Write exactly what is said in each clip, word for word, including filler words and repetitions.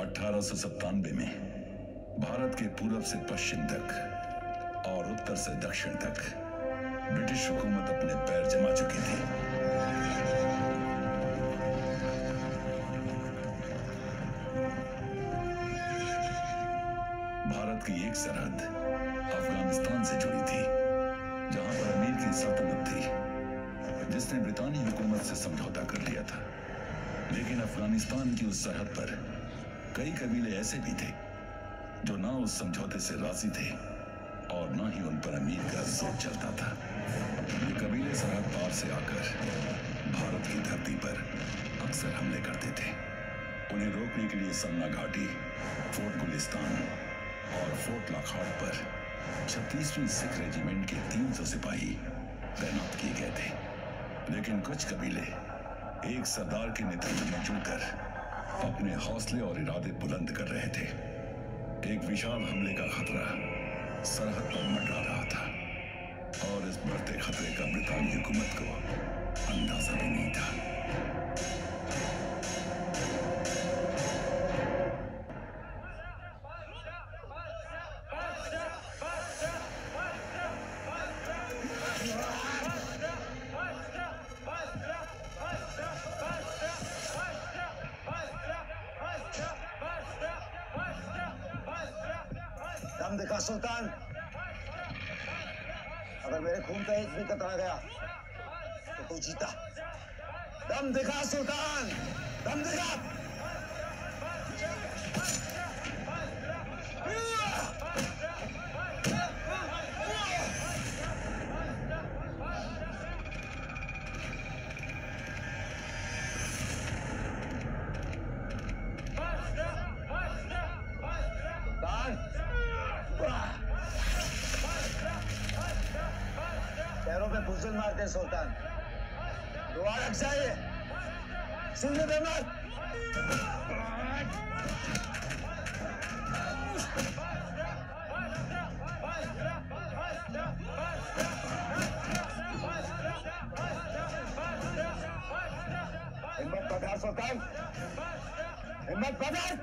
अठारह सौ सत्तानवे में भारत के पूरब से पश्चिम तक और उत्तर से दक्षिण तक ब्रिटिश हुकूमत अपने पैर जमा चुकी थी। भारत की एक सरहद अफगानिस्तान से जुड़ी थी, जहां पर अमीर की सल्तनत थी, जिसने ब्रितानी हुकूमत से समझौता कर लिया था। लेकिन अफगानिस्तान की उस सरहद पर कई कबीले ऐसे भी थे जो ना उस समझौते से राजी थे और ना ही उन पर अमीर का जोर चलता था। ये कबीले सरहद पार से आकर भारत की धरती पर अक्सर हमले करते थे। उन्हें रोकने के लिए समना घाटी, फोर्ट गुलिस्तान और फोर्ट लॉकहार्ट पर छत्तीसवीं सिख रेजिमेंट के तीन सौ सिपाही तैनात किए गए थे। लेकिन कुछ कबीले एक सरदार के नेतृत्व में जुड़कर अपने हौसले और इरादे बुलंद कर रहे थे। एक विशाल हमले का खतरा सरहद पर मंडरा रहा था और इस बढ़ते खतरे का ब्रितानी हुकूमत को अंदाजा भी नहीं था। सुल्तान, अगर मेरे खून का एक भी कतरा गया तो तू जीता। दम दिखा सुल्तान, दम दिखा। सुल्तान तो ओरकज़ाई सुनने दे मत। हिम्मत पकड़ सुल्तान, हिम्मत पकड़।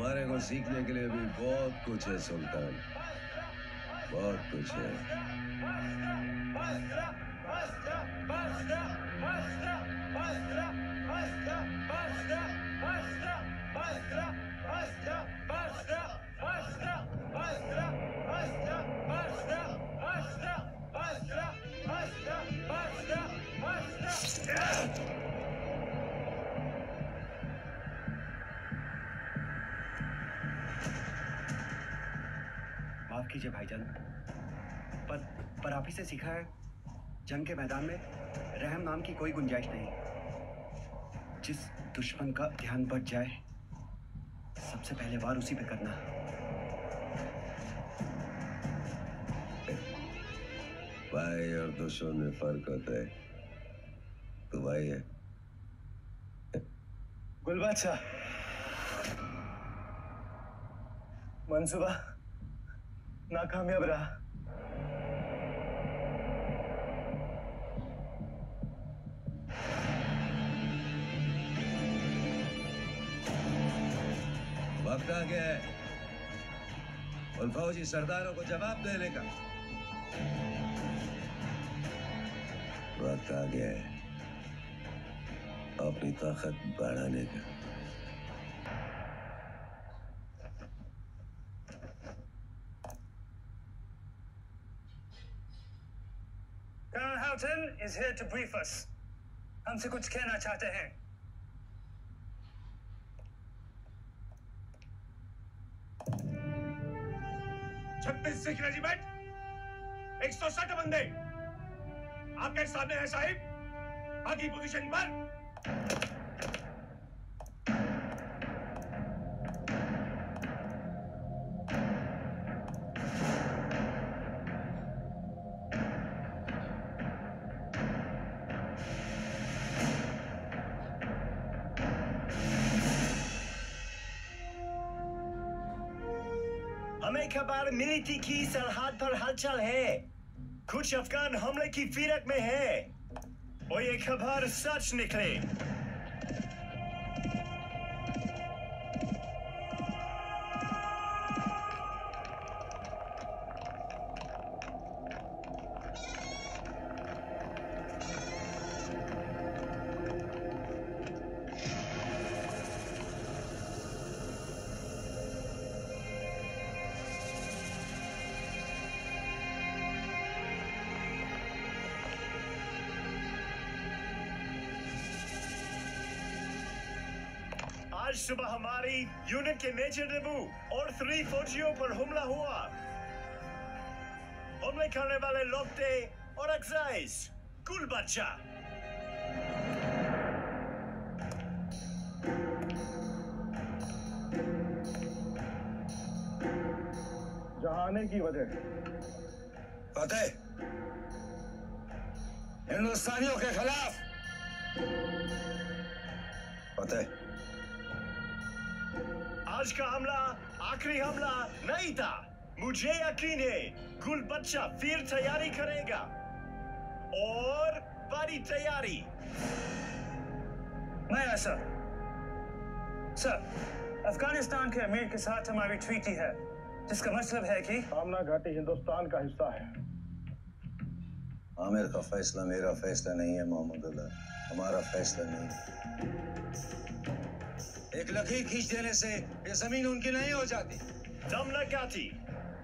तुम्हारे को सीखने के लिए भी बहुत कुछ है सुल्तान, बहुत कुछ है। कीजिए भाईजान, पर पर आप ही से सीखा है, जंग के मैदान में रहम नाम की कोई गुंजाइश नहीं। जिस दुश्मन का ध्यान बढ़ जाए, सबसे पहले वार उसी पे करना। भाई और दुश्मन में फर्क होता है। तू भाई है गुलबादशाह। मंसूबा नाकामयाब रहा। वक्त आ गया है उन फौजी सरदारों को जवाब देने का। वक्त आ गया है अपनी ताकत बढ़ाने का। is here to brief us. हमसे कुछ कहना चाहते हैं। छत्तीस सिख रेजिमेंट एक सौ साठ बंदे आपके सामने हैं साहिब। बाकी पोजीशन पर हमें खबर मिली थी कि सरहद पर हलचल है, कुछ अफगान हमले की फिरक में है और ये खबर सच निकले। आज सुबह हमारी यूनिट के मेजर डबू और थ्री फौजियों पर हमला हुआ। हमले करने वाले लोग थे ओरकज़ाई कुल बच्चा। जहाने की वजह पता है, हिंदुस्तानियों के खिलाफ पता है। आज का हमला आखिरी हमला नहीं था, मुझे यकीन है कुल बच्चा फिर तैयारी करेगा और बड़ी तैयारी। नया सर सर अफगानिस्तान के अमीर के साथ हमारी ट्रीटी है, जिसका मतलब है कि आमना घाटी हिंदुस्तान का हिस्सा है। आमिर का फैसला मेरा फैसला नहीं है मोहम्मदुल्लाह, हमारा फैसला नहीं है। एक लकीर खींच देने से ये जमीन उनकी नहीं हो जाती। दमनकाती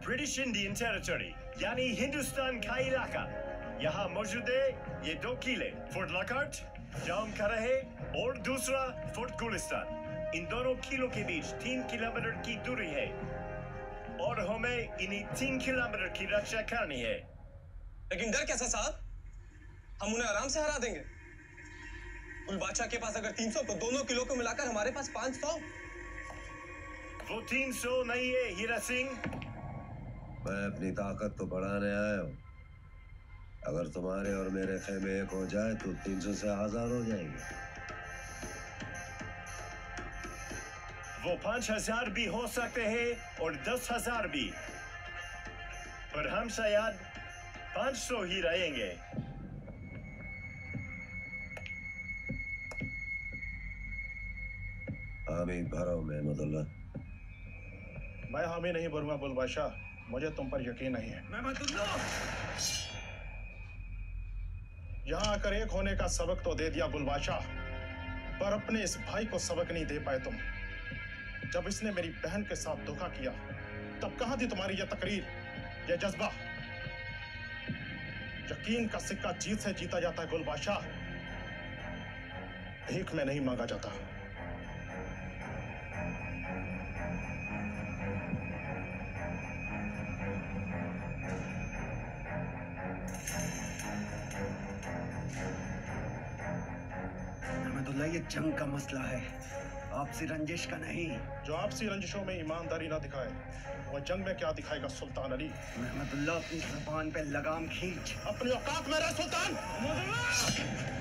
ब्रिटिश इंडियन टेरिटरी यानी हिंदुस्तान का इलाका। यहाँ मौजूद है ये दो किले, फोर्ट लॉकहार्ट जाम कर रहे और दूसरा फोर्ट गुलिस्तान। इन दोनों किलों के बीच तीन किलोमीटर की दूरी है और हमें इन्हीं तीन किलोमीटर की रक्षा करनी है। लेकिन डर कैसा साहब, हम उन्हें आराम से हरा देंगे। बादशाह के पास अगर तीन सौ तो दोनों किलो को मिलाकर हमारे पास पाँच सौ। वो तीन सौ नहीं है हीरा सिंह। मैं अपनी ताकत तो बढ़ाने आया हूँ, अगर तुम्हारे और मेरे खेमे एक हो जाए तो तीन सौ से हजार हो जाएंगे। वो पांच हजार भी हो सकते हैं और दस हजार भी, पर हम शायद पाँच सौ ही रहेंगे। हामी भरा हूँ महमदुल्ला। मैं हामी नहीं भरूंगा बुलबादशाह, मुझे तुम पर यकीन नहीं है। महमदुल्ला यहाँ आकर एक होने का सबक तो दे दिया बुलबादशाह, पर अपने इस भाई को सबक नहीं दे पाए तुम। जब इसने मेरी बहन के साथ धोखा किया तब कहाँ थी तुम्हारी यह तकरीर, यह जज्बा? यकीन का सिक्का जीत से जीता जाता है गुलबादशाह, भीख में नहीं मांगा जाता। ये जंग का मसला है, आपसी रंजिश का नहीं। जो आपसी रंजिशों में ईमानदारी ना दिखाए वह जंग में क्या दिखाएगा सुल्तान अली। महमदुल्लाह अपनी ज़बान पे लगाम खींच। अपनी औकात में रह सुल्तान।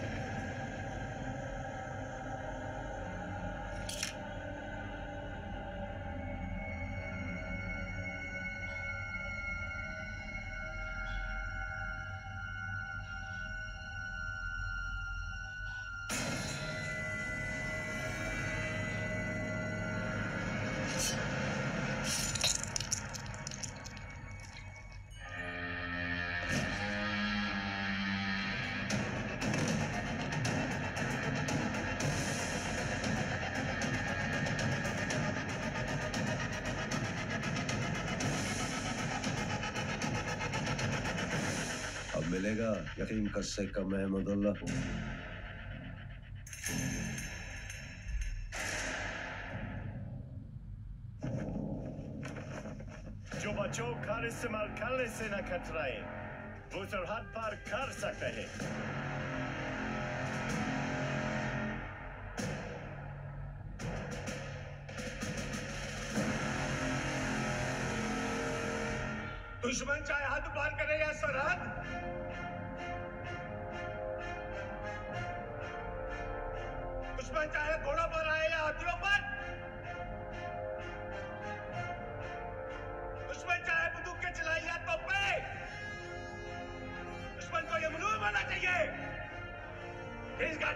मिलेगा यकीन कर से कम महमदुल्लाह। जो बच्चों खार इस्तेमाल करने से न खतराए वो सरहद पार कर सकते हैं। दुश्मन चाहे हद पार करे या सरहद, चाहे घोड़ों पर आए या हाथियों पर, उस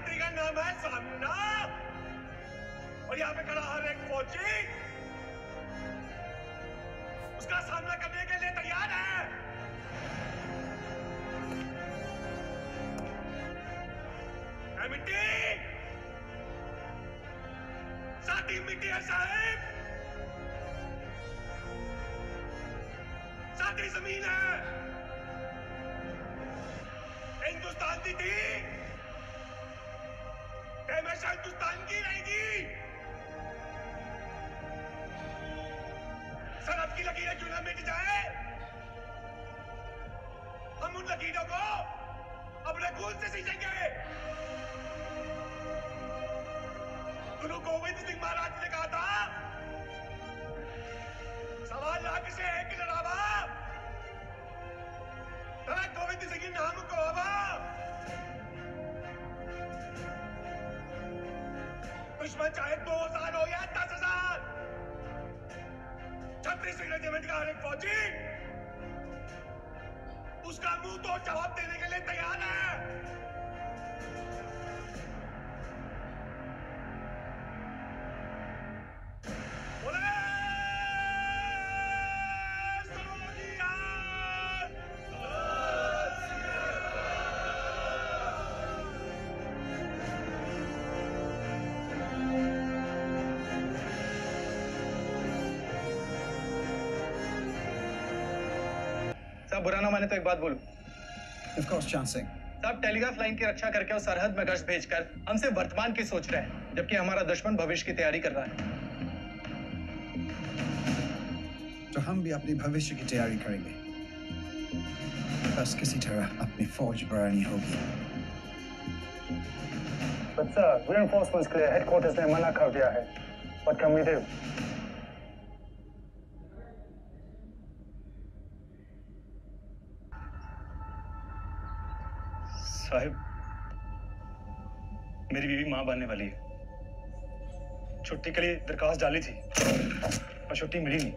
कंट्री का नाम है सामना, और यहाँ पे खड़ा हर एक फौजी उसका सामना करने के लिए तैयार है। एमिटी साथी मिट्टी है साहब, साथी जमीन है। हिंदुस्तान की थी, हमेशा हिंदुस्तान की रहेगी। सर आपकी लकीरें क्यों ना मिट जाए, हम उन लकीरों को अपने खून से सींचेंगे। गुरु गोविंद सिंह महाराज ने कहा था, सवा लाख से एक लड़ावा गोविंद सिंह नाम को हवा। दुश्मन चाहे दो हजार हो या दस हजार, छत्तीस रेजिमेंट का हर एक फौजी उसका मुंह तो जवाब देने के लिए तैयार है। बुरा ना माने तो एक बात बोलूं। Of course, चांद सिंह। साहब टेलीग्राफ लाइन की रक्षा करके और सरहद में गश्त भेजकर हमसे वर्तमान की सोच रहे हैं, जबकि हमारा दुश्मन भविष्य की तैयारी कर रहा है। तो हम भी अपने भविष्य की तैयारी करेंगे, बस किसी तरह अपनी फौज बढ़ानी होगी। But sir, reinforcements के लिए headquarters ने मना कर दिया है। What can we do? Sahib, मेरी बीवी मां बनने वाली है। छुट्टी के लिए दरखास्त डाली थी पर छुट्टी मिली नहीं।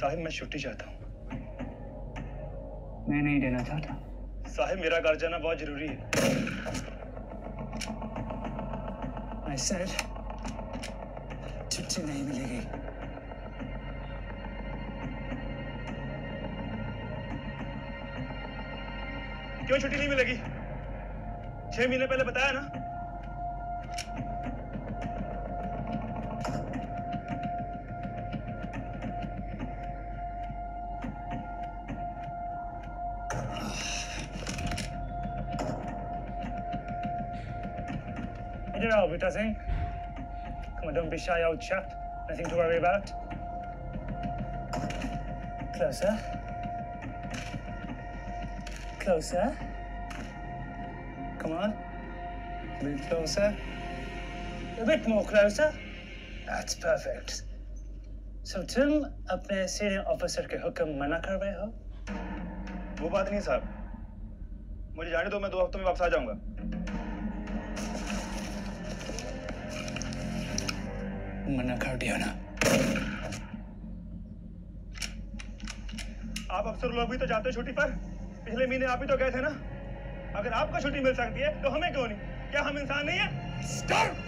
साहिब मैं छुट्टी चाहता हूँ। मैं नहीं देना चाहता। साहिब मेरा घर जाना बहुत जरूरी है। I said, छुट्टी नहीं मिलेगी। क्यों छुट्टी नहीं मिलेगी? छह महीने पहले बताया ना। Here you are, Hira Singh. Come on, don't be shy, old chap. Nothing to worry about. Closer. Closer. Come on. A bit closer. A bit more closer. That's perfect. So, तुम अपने senior officer के हुक्म मना कर रहे हो? वो बात नहीं साहब। मुझे जाने दो, मैं दो हफ्तों में वापस आ जाऊंगा। मना कर दिया ना। आप अफसर लोग भी तो जाते हो छुट्टी पर। पिछले महीने आप ही तो गए थे ना। अगर आपको छुट्टी मिल सकती है तो हमें क्यों नहीं? क्या हम इंसान नहीं है? Stop!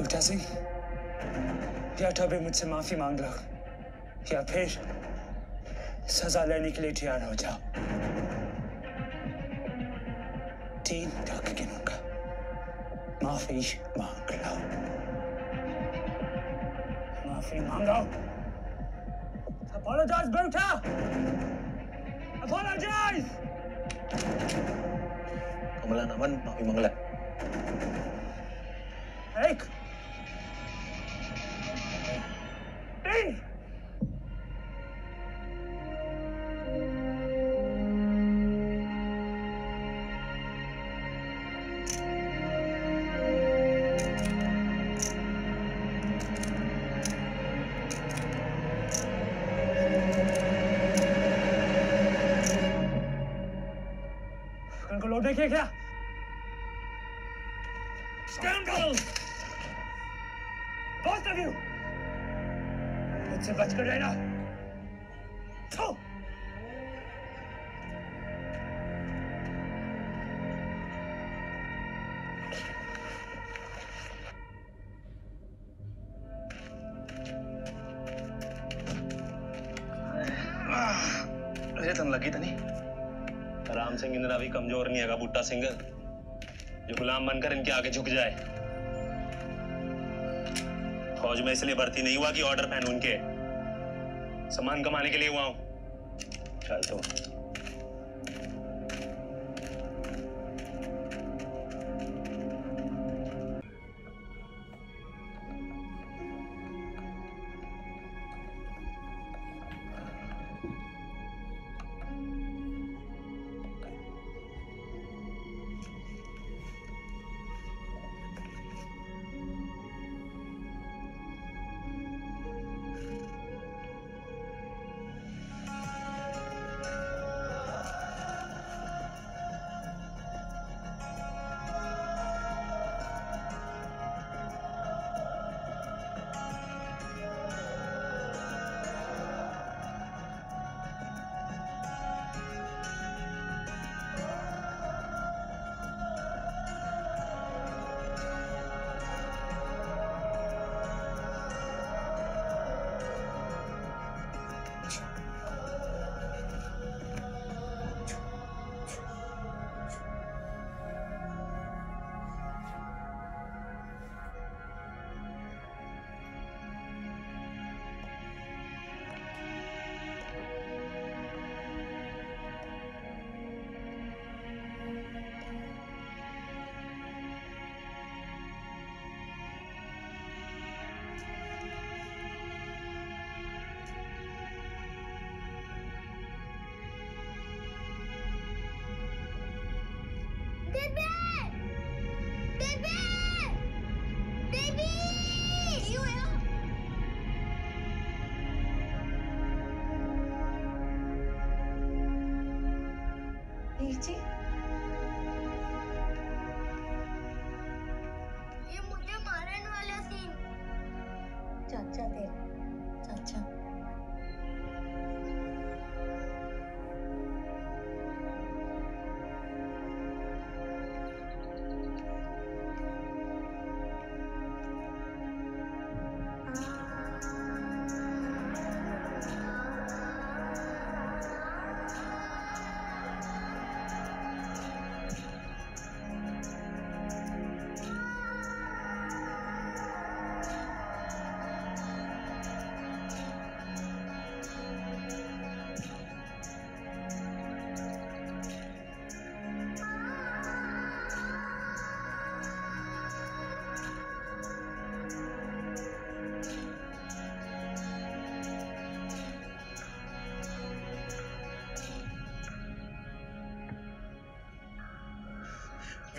उक्ता सिंह, या तो अभी मुझसे माफी मांग लो या फिर सजा लेने के लिए तैयार हो जाओ। तीन तक गिनूंगा, माफी मांग लो, माफी मांगो। Apologize, Bhutta! Apologize! Kamala Naman, Mahi Mangala. Ek. Teen. देखिए क्या स्कैंडल! Both of you! मुझसे बच कर रहना। लगी तो नहीं। राम सिंह इंदिरा भी कमजोर नहीं है बूटा सिंह जो गुलाम बनकर इनके आगे झुक जाए। फौज में इसलिए भर्ती नहीं हुआ कि ऑर्डर पहन उनके, सम्मान कमाने के लिए हुआ हूं। चल तो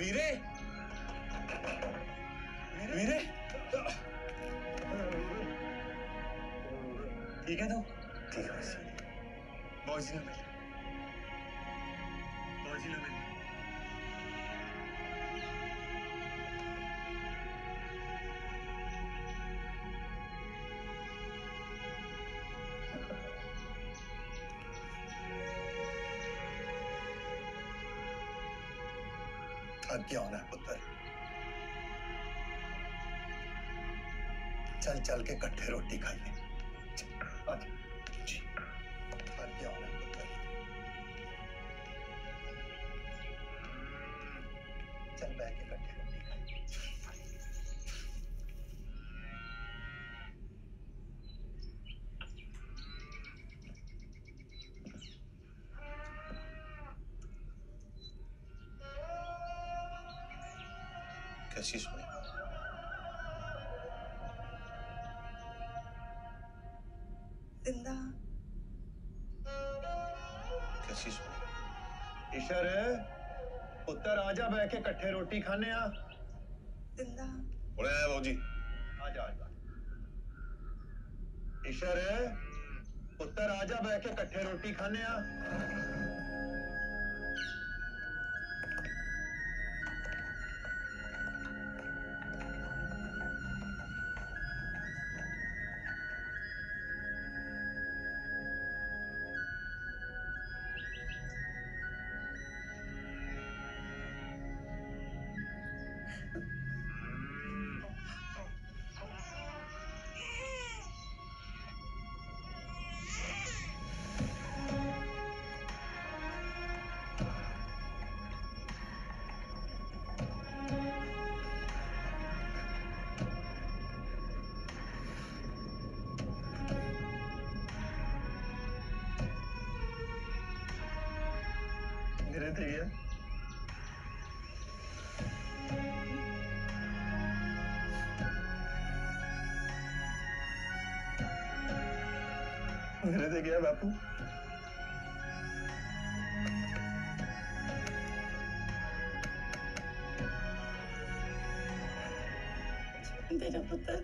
वीरे वीरे ठीक है तो ठीक है मौजी ना मिल मौजी ना मिल क्या होना है पुत्र। चल चल के कट्ठे रोटी खाइए। क्या होना है पुत्र। चल बैठ के कट्ठे रोटी खाइए। कैसी सोई? जिंदा। कैसी सोई? ईशर पुत्र आजा बैठ के कट्ठे रोटी खाने आ। जिंदा। बोले बाबूजी। आजा आजा। ईशर पुत्र आजा बैठ के कट्ठे रोटी खाने आ। привет. घर से गया बापू. तेरा पुत्र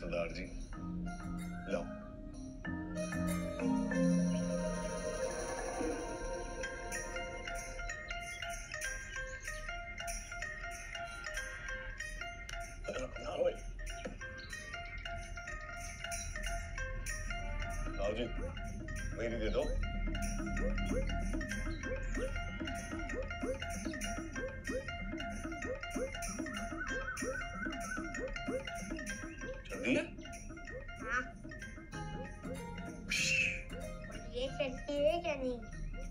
सरदार जी लो आओ जी मेरी दे दो.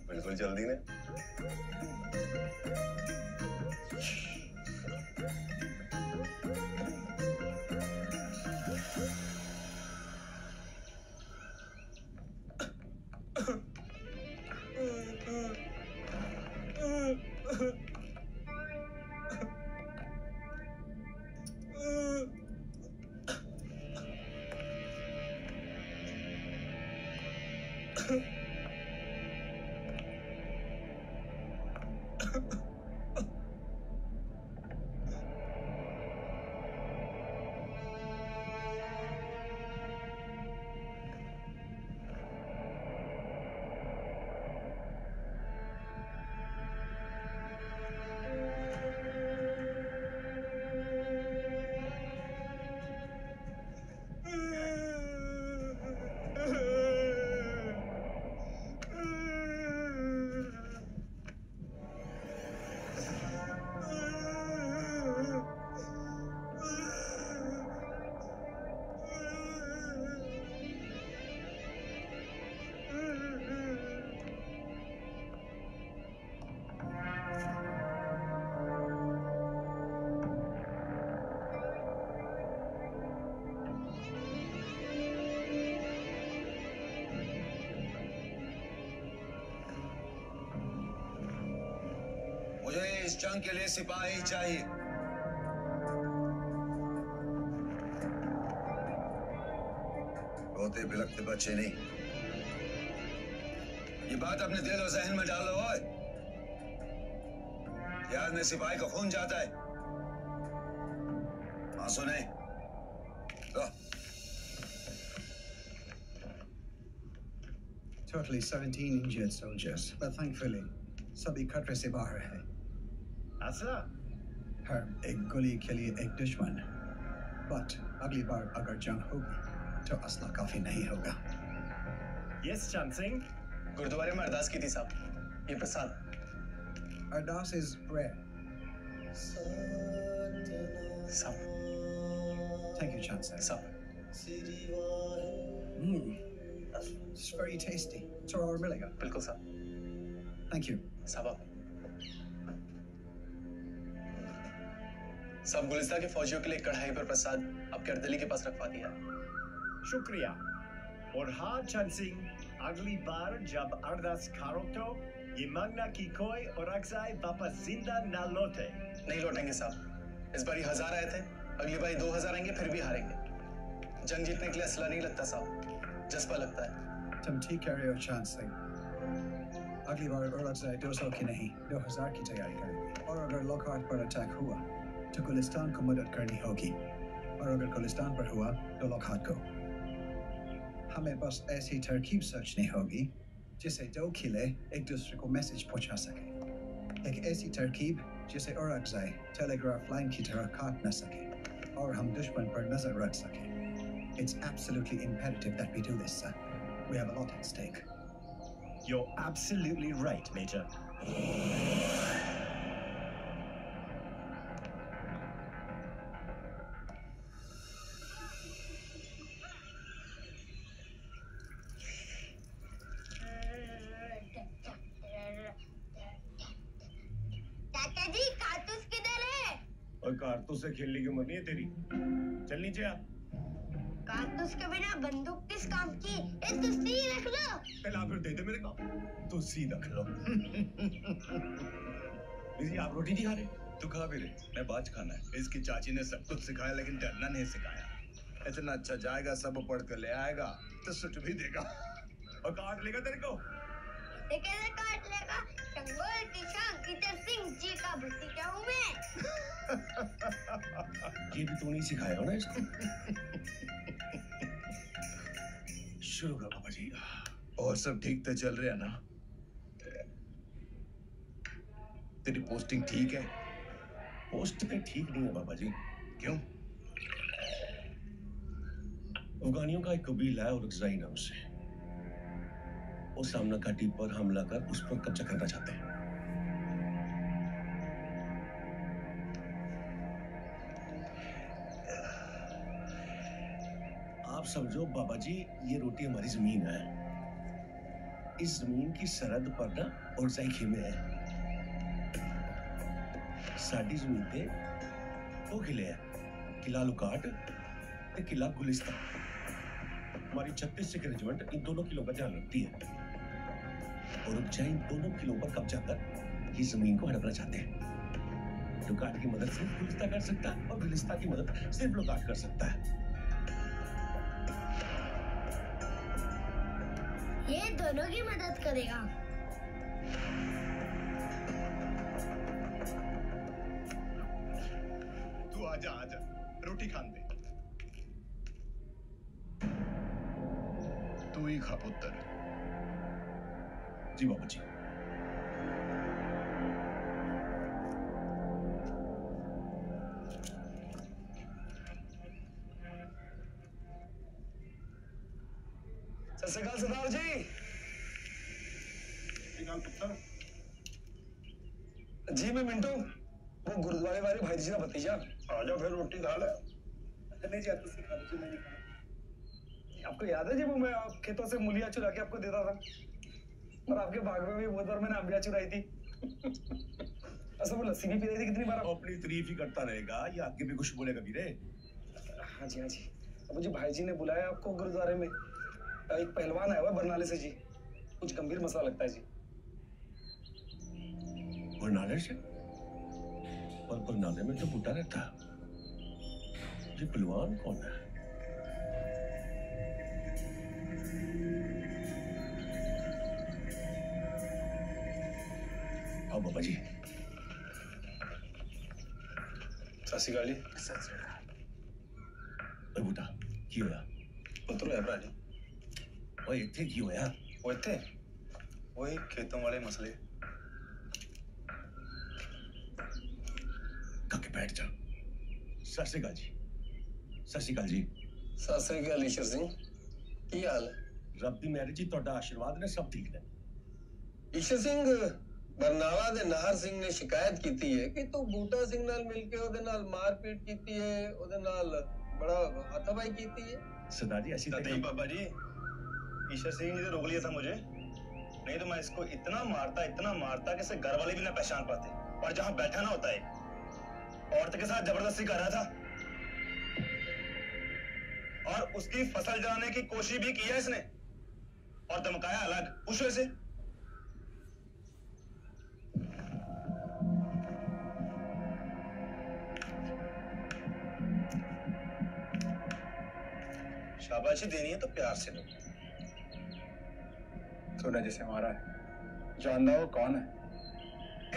बिल्कुल जल्दी ने इस जंग के लिए सिपाही चाहिए. रोते बिलखते बच्चे नहीं. ये बात अपने दिल और जहन में डालो. और याद में सिपाही का खून जाता है. आंसू नहीं. Totally seventeen injured soldiers, but thankfully सभी खतरे से बाहर है. हर एक गोली के लिए एक दुश्मन. बट अगली बार अगर जंग होगी तो असला काफी नहीं होगा. यस चंद सिंह गुरुद्वारे में अरदास की थी साहब. ये prasad. Ardas is prayer. Supper. Thank you, Chand Singh. Supper. Mmm. It's very tasty. Torah Milliga. Bilkul sir. Thank you. Sabah. सब गुलिस्ता के फौजियों के लिए कढ़ाई पर प्रसाद आपके अर्दली के पास रखवा दिया। शुक्रिया। और हाँ चंद सिंह, अगली बार जब अरदास करो तो ये मांगना कि कोई ओरकज़ाई वापस जिंदा ना लौटे। नहीं लौटेंगे साहब। इस बारी हजार आए थे, अगली बारी दो हजार आएंगे फिर भी हारेंगे। जंग जीतने के लिए असला नहीं लगता साहब, जज्बा लगता है। तुम ठीक कह रहे हो चंद सिंह। अगली बार ओरकज़ाई दो सौ की नहीं दो हजार की तैयारी करेंगे। और अगर लॉकहार्ट पर अटैक हुआ तो गुलिस्तान को मदद करनी होगी, और अगर गुलिस्तान पर हुआ तो लॉकहार्ट को। हमें बस ऐसी तरकीब सोचनी होगी जिससे दो किले एक दूसरे को मैसेज पहुंचा सके, एक ऐसी तरकीब जिसे ओरकज़ाई टेलीग्राफ लाइन की तरह काट न सके और हम दुश्मन पर नजर रख सके। It's absolutely imperative that we do this sir, we have a lot at stake. You're absolutely right, Major. Tataji, Kartus किधर है? और कारतूस से खेलने की उम्र नहीं है तेरी। चल नीचे आ। कारतूस के बिना बंदूक किस काम की? ये तुस्ती रख लो। पहला फिर दे दे मेरे को। तुस्ती रख लो। बिजी आप रोटी नहीं खा रहे? तू खा भी रहे? मैं बाज खाना है। इसकी चाची ने सब कुछ सिखाया लेकिन डरना नहीं सिखाया। इतना अच्छा जाएगा सब पढ़ कर ले आएगा तो सुट भी देगा और काट लेगा तेरे को। कैसे काट लेगा? टंगोल किशान इतर सिंह जी का भतीजा हूँ मैं। ये भी तू नहीं सिखाया हो ना इसको। शुरू करो बाबा जी। और सब ठीक तो चल रहा है ना? तेरी पोस्टिंग ठीक है? पोस्ट पे ठीक नहीं है बाबा जी। क्यों? अफगानियों का एक कबीला है ओरकज़ाई नाम से, वो सामना घाटी पर हमला कर उस पर कब्जा करना चाहते हैं। आप समझो बाबा जी ये रोटी हमारी जमीन है, इस जमीन की सरहद पर ना ओरकज़ाई खेमे है। साडी जमीन पे दो किले हैं, किला लॉकहार्ट ते किला गुलिस्तान। हमारी छत्तीस सिख रेजिमेंट इन दोनों किलों का ध्यान रखती है। ओरकज़ाई दोनों किलों पर कब्जा कर ये जमीन को हड़पना चाहते हैं। लॉकहार्ट की मदद सिर्फ गुलिस्तान कर सकता है और गुलिस्तान की मदद सिर्फ लॉकहार्ट कर सकता है। ये दोनों की मदद करेगा। तू आजा आजा रोटी खान दे। तू ही खा पुत्र। जी बाबू जी। ससकाल सरदार जी। जी मैं मिंटू, वो गुरुद्वारे वाले भाई जी का भतीजा। आजा फिर रोटी खा ले। नहीं जी आपसे खा लीजिए, मैंने खा। आपको याद है जब मैं आप खेतों से मूलियाँ चुरा के आपको देता था और आपके बाग में भी बहुत बार मैंने आंबियाँ चुराई थी। असल में लस्सी भी पी रही थी कितनी बार। अपनी तारीफ ही करता रहेगा या आगे भी कुछ बोलेगा भी रे? हाँ जी हाँ जी, मुझे भाई जी ने बुलाया आपको गुरुद्वारे में। एक पहलवान आया हुआ बरनाले से जी, कुछ गंभीर मसला लगता है जी। बरनाले से? पर बरनाले में तो बूटा रहता है। ये पहलवान कौन है? हाँ बाबा जी। सासिकाली। सासिकाली। बूटा क्यों है? पत्रों है प्राणी। वो इतने क्यों यार? वो इतने? वो एक खेतों वाले मसले। काके बैठ जा। सासिकाल जी, सासिकाल जी। सासिकाल ईशर सिंह, क्या हाल है? रब दी मेहर जी, तोड़ा आशीर्वाद ने सब ठीक है। ईशर सिंह ਬਰਨਾਲਾ ਦੇ ਨਾਹਰ ਸਿੰਘ ਨੇ ਸ਼ਿਕਾਇਤ ਕੀਤੀ ਹੈ ਕਿ ਤੂੰ ਬੂਟਾ ਸਿੰਘ ਨਾਲ ਮਿਲ ਕੇ ਉਹਦੇ ਨਾਲ ਮਾਰਪੀਟ ਕੀਤੀ ਹੈ, ਉਹਦੇ ਨਾਲ ਬੜਾ ਹੱਥਾਬਾਈ ਕੀਤੀ ਹੈ। सरदार जी ऐसी नहीं बाबा जी, ईशर सिंह जी ने रोक लिया था मुझे, नहीं तो मैं इसको इतना मारता इतना मारता कि इसे घर वाले भी ना पहचान पाते, और जहाँ बैठा ना होता है औरत के साथ जबरदस्ती कर रहा था और उसकी फसल जलाने की कोशिश भी किया इसने और धमकाया अलग। पूछो इसे। शाबाशी देनी है तो प्यार से लो। तूने जैसे मारा है, जानना हो कौन है?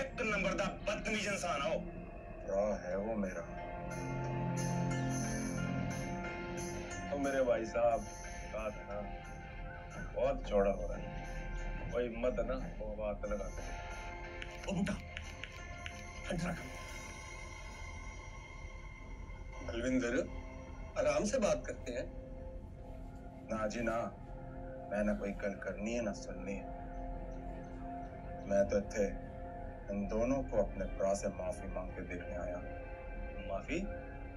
एक नंबर दा बदतमीज इंसान हो। राह है वो मेरा। तो मेरे भाई साहब बात है ना, बहुत चौड़ा हो रहा है, वो हिम्मत है ना वो बात लगाते हैं। ओ बूटा हट रख। बलविंदर आराम से बात करते हैं ना जी ना, मैं ना कोई गल करनी है ना सुननी है, मैं तो इत्थे इन दोनों को अपने भरा से माफी मांग के देखने आया। माफी?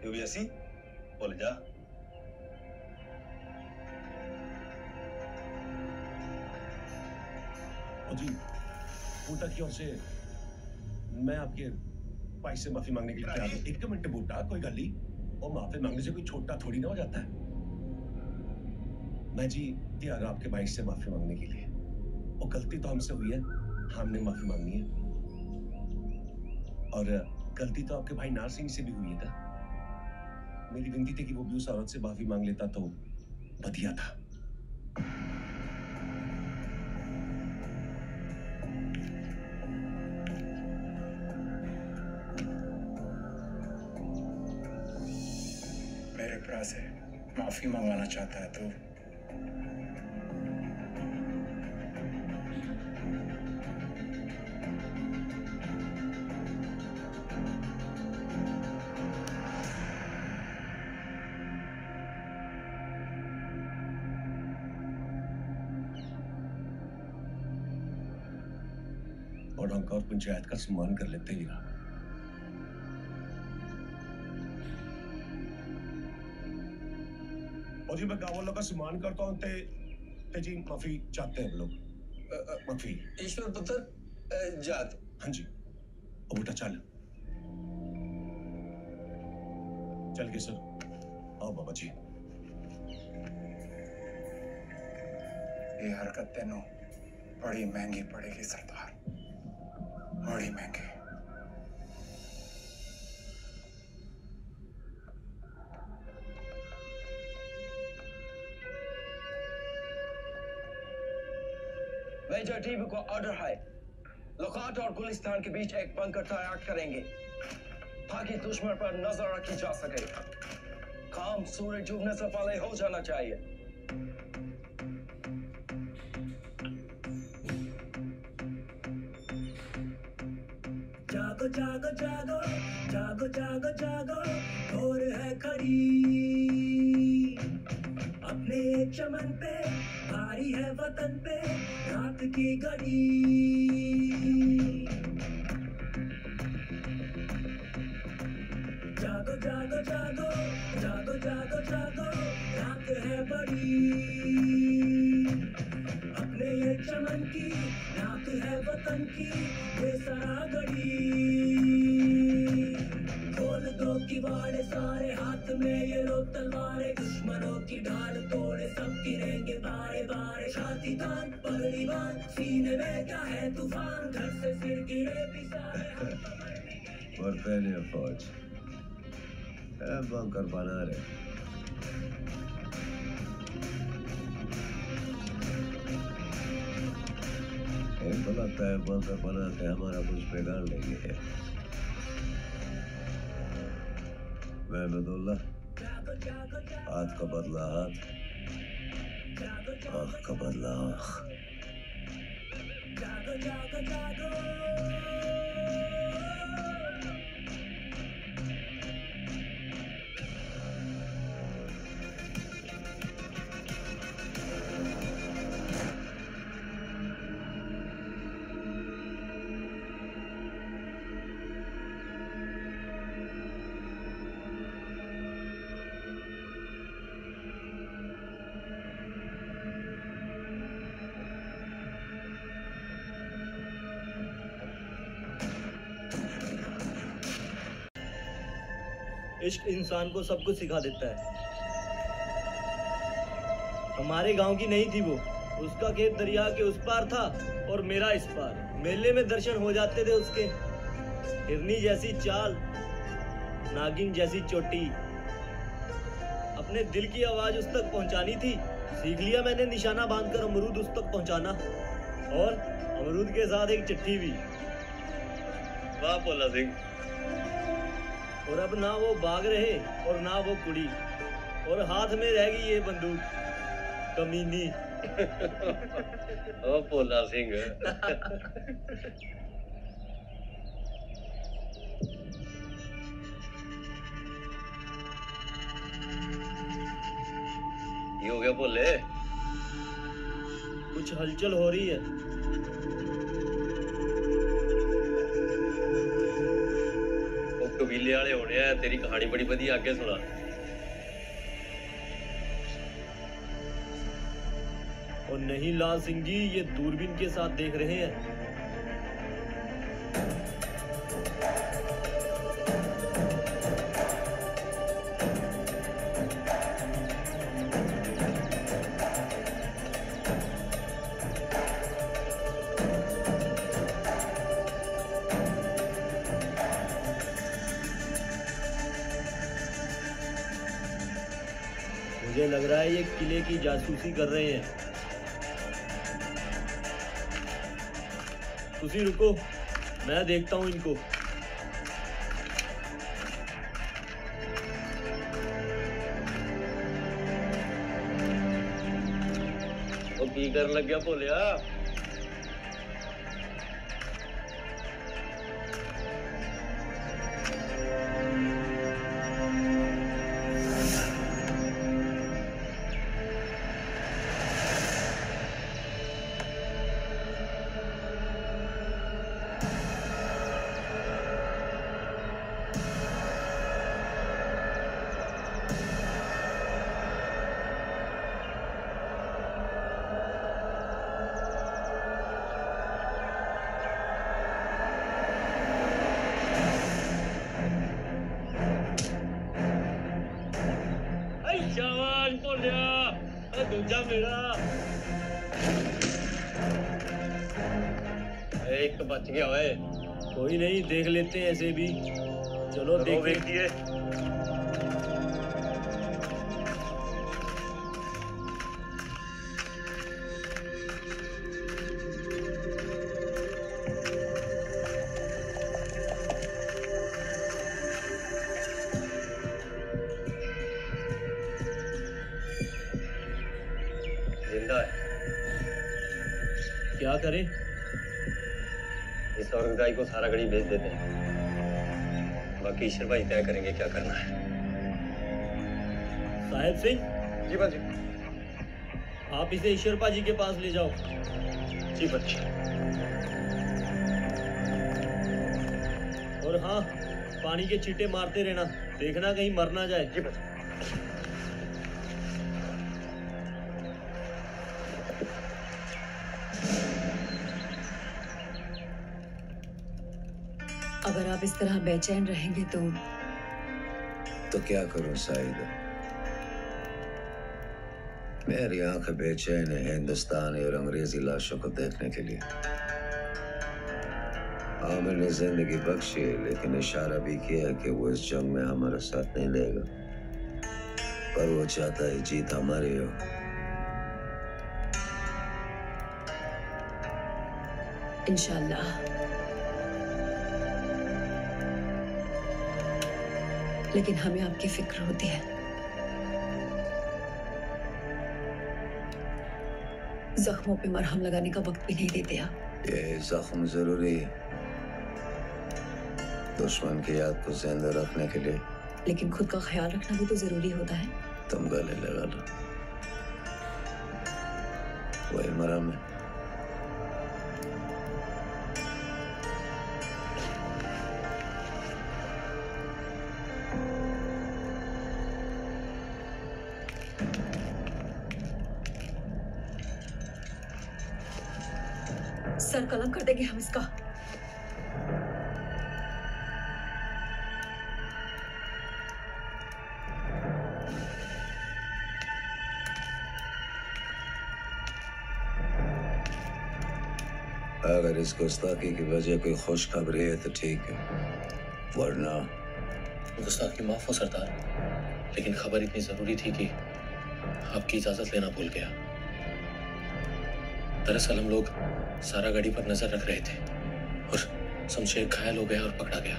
तू भी ऐसी? भूल जा। जी बूटा की ओर से मैं आपके भाई से माफी मांगने के लिए तैयार हूँ। एक मिनट बूटा, कोई गल नहीं, और माफी मांगने से कोई छोटा थोड़ी ना हो जाता है। मैं जी तैयार हूँ आपके भाई से माफी मांगने के लिए, और गलती तो हमसे हुई है, हमने माफी मांगनी है, और गलती तो आपके भाई नार सिंह से भी हुई था। मेरी विनती थी कि वो भी उस औरत से माफी मांग लेता तो बढ़िया था। मेरे भरा से माफी मांगवाना चाहता है तो और पंचायत का सम्मान कर लेते ही ना। और जी मैं गांव वालों का सम्मान करता हूं ते ते जी माफी चाहते हैं हम लोग, माफी। ईश्वर पुत्र जात। हाँ जी अब उठा चल चल के सर। आओ बाबा जी। ये हरकत तेनों बड़ी महंगी पड़ेगी सरदार, बड़ी महंगी। मेजर डीवी को ऑर्डर है, लॉकहार्ट और गुलिस्तान के बीच एक बंकर तैयार करेंगे ताकि दुश्मन पर नजर रखी जा सके। काम सूरज डूबने से पहले हो जाना चाहिए। जागो जागो जागो जागो जागो, भोर है खड़ी। अपने चमन पे भारी है वतन पे रात की घड़ी। जागो जागो जागो जागो जागो जागो, रात है बड़ी। अपने चमन की रात है वतन की ये सरागढ़ी। किवाड़े सारे हाथ में ये लोग तलवारे, दुश्मनों की ढाल तोड़े सब गिरेंगे बारे बारे। छाती तान पगड़ी बांध सीने में क्या है तूफान, घर से सिर गिरे भी सारे हाथ में। और पहले फौज बंकर बना रहे। लगता है बंकर बना के हमारा कुछ बिगाड़ लेंगे। मुहम्मदुल्लाह, हाथ का बदला हाथ, आँख का बदला आँख। इश्क इंसान को सब कुछ सिखा देता है। हमारे गांव की नहीं थी वो, उसका खेत दरिया के उस पार था और मेरा इस पार। मेले में दर्शन हो जाते थे उसके। हिरनी जैसी चाल, नागिन जैसी चोटी, अपने दिल की आवाज उस तक पहुंचानी थी। सीख लिया मैंने निशाना बांधकर अमरूद उस तक पहुंचाना, और अमरूद के साथ एक चिट्ठी भी। वाह बोला सिंह। और अब ना वो बाग रहे और ना वो कुड़ी, और हाथ में रह गई ये बंदूक कमीनी। ओ भोला सिंह। ये हो गया बोले, कुछ हलचल हो रही है। वो कबीले वाले होने हैं। तेरी कहानी बड़ी बढ़िया, आगे सुना। और नहीं लाल सिंह जी, ये दूरबीन के साथ देख रहे हैं। मुझे लग रहा है ये किले की जासूसी कर रहे हैं। तुसी रुको, मैं देखता हूं इनको। वो की कर लग गया भोलिया? कोई नहीं, देख लेते हैं ऐसे भी। चलो देख देखिए। जिंदा है। क्या करें? औरंगज़ाई को सारागढ़ी भेज देते हैं। बाकी ईश्वर भाई तय करेंगे क्या करना है। साहेब सिंह जी, बाजी आप इसे ईश्वर पाजी के पास ले जाओ। जी बच्चे। और हाँ, पानी के छींटे मारते रहना, देखना कहीं मर ना जाए। जी बच्चे। अगर आप इस तरह बेचैन रहेंगे तो तो क्या करूं साहिदा? मेरी आंखें बेचैन है हिंदुस्तानी और अंग्रेजी लाशों को देखने के लिए। आमिर ने जिंदगी बख्शी, लेकिन इशारा भी किया कि वो इस जंग में हमारा साथ नहीं लेगा, पर वो चाहता है जीत हमारी हो। इंशाल्लाह। लेकिन हमें आपकी फिक्र होती है। जख्मों पे मरहम लगाने का वक्त भी नहीं देते आप। ये जख्म जरूरी है दुश्मन की याद को जिंदा रखने के लिए, लेकिन खुद का ख्याल रखना भी तो जरूरी होता है। तुम गले लगा लो, वही मरहम है। सर कलम कर देंगे हम इसका। अगर इस गुस्ताखी की वजह कोई खुश खबर है तो ठीक है, वरना गुस्ताखी माफ हो सरदार, लेकिन खबर इतनी ज़रूरी थी कि आपकी इजाज़त लेना भूल गया। दरअसल हम लोग सारागढ़ी पर नज़र रख रहे थे और शमशेर घायल हो गया और पकड़ा गया,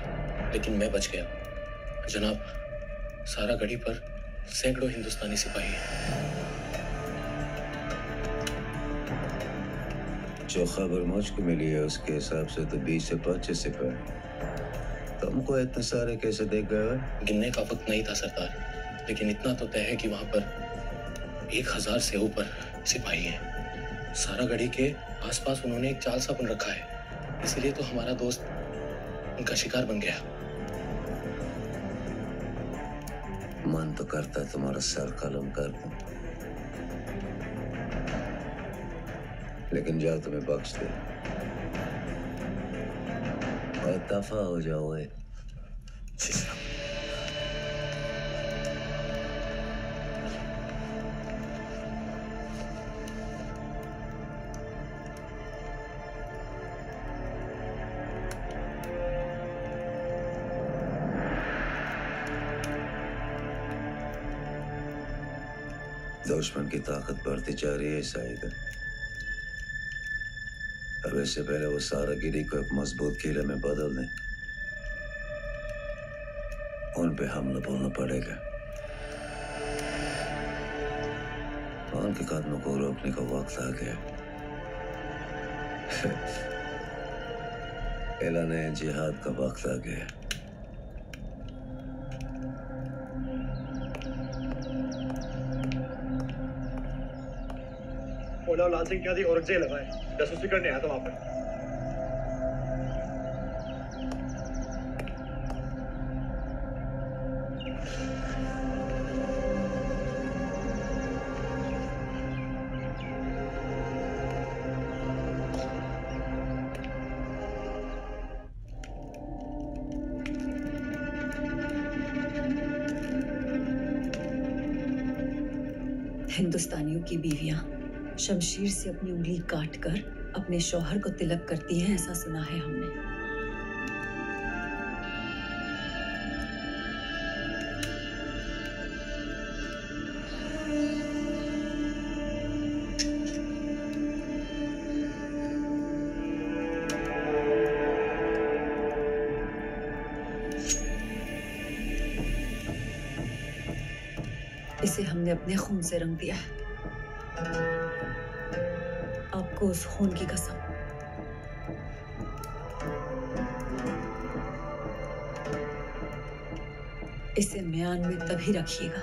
लेकिन मैं बच गया। जनाब, सारागढ़ी पर सैकड़ों हिंदुस्तानी सिपाही हैं। जो खबर मुझको मिली है उसके हिसाब से तो बीस से पच्चीस सिपाही। तुमको इतने सारे कैसे देख गए? गिनने का वक्त नहीं था सरदार, लेकिन इतना तो तय है कि वहाँ पर एक हज़ार से ऊपर सिपाही हैं। सारागढ़ी के आसपास उन्होंने एक चाल सा बन रखा है, इसलिए तो हमारा दोस्त उनका शिकार बन गया। मन तो करता है तुम्हारा सर कलम कर दूं, लेकिन जाओ तुम्हें बख्श दे और दफा हो जाओ। दुश्मन की ताकत बढ़ती जा रही है शायद। अब इससे पहले वो सारागिरी को एक मजबूत किले में बदल दें, उन पे हमला बोलना पड़ेगा। उनके कदमों को रोकने का वक्त आ गया। ऐलाने जिहाद का वक्त आ गया। बोला लाल सिंह क्या थी औरंगजेब लगाए जासूसी करने आया था वहाँ पर। हिंदुस्तानियों की बीवियां शमशीर से अपनी उंगली काट कर अपने शौहर को तिलक करती हैं, ऐसा सुना है हमने। इसे हमने अपने खून से रंग दिया है, को उस खून की कसम। इसे म्यान में तभी रखिएगा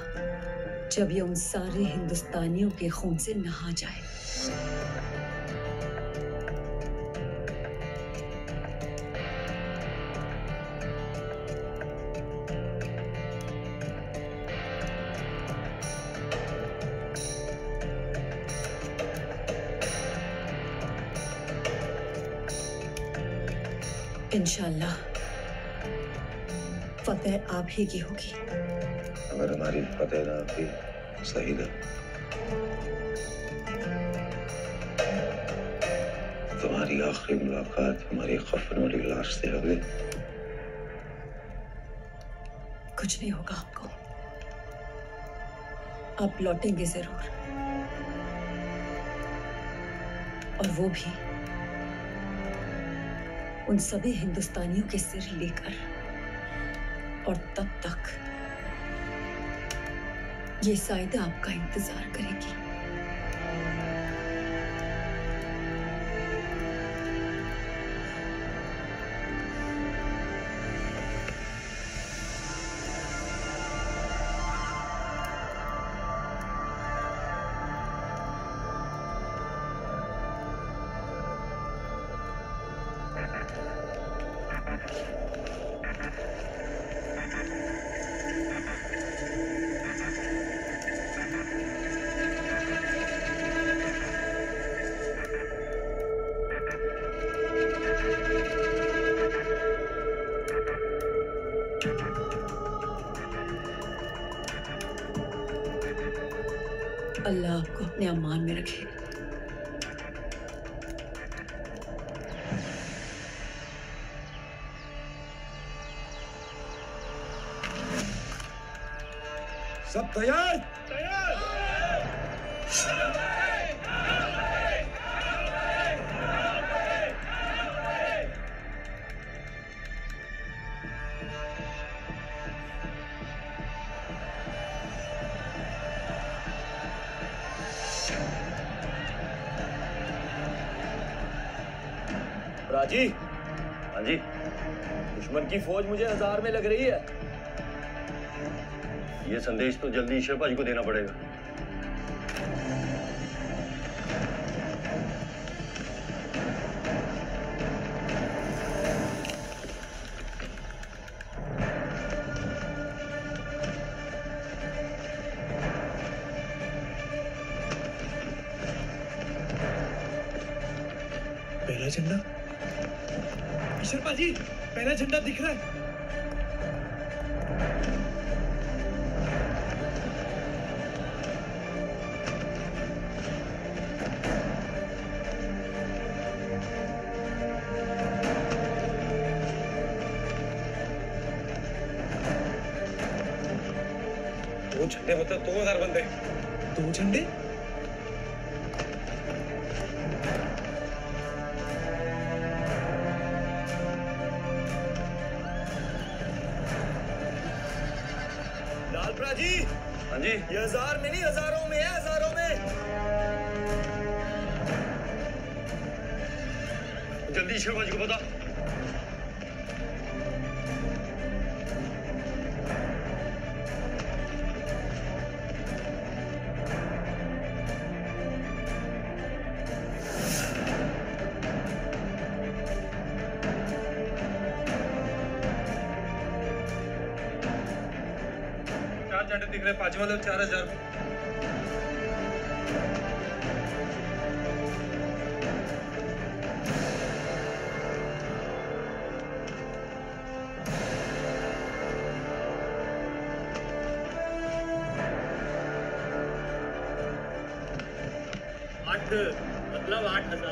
जब ये उन सारे हिंदुस्तानियों के खून से नहा जाए। इंशाअल्लाह फतेह आप ही की होगी। अगर हमारी फतेह ना होती सही ना, तुम्हारी आखिरी मुलाकात हमारी खफन वाली लाश से होगी। कुछ नहीं होगा आपको, आप लौटेंगे जरूर, और वो भी उन सभी हिंदुस्तानियों के सिर लेकर। और तब तक ये सायदा आपका इंतजार करेगी। अल्लाह आपको अपने अमान में रखे। सब तैयार राजी। हाँ जी, दुश्मन की फौज मुझे हजार में लग रही है। ये संदेश तो जल्दी ईश्वर भाई को देना पड़ेगा। पहला झंडा ईश्वर भाजी, पहला झंडा दिख रहा है। मतलब दो हजार बंदे, दो झंडे। लालप्रा जी, हाँ जी, ये हजार में नहीं हजारों में है, हजारों में। जल्दी शिवाजी को बता। पांचवा लोग चार हजार आठ मतलब आठ हजार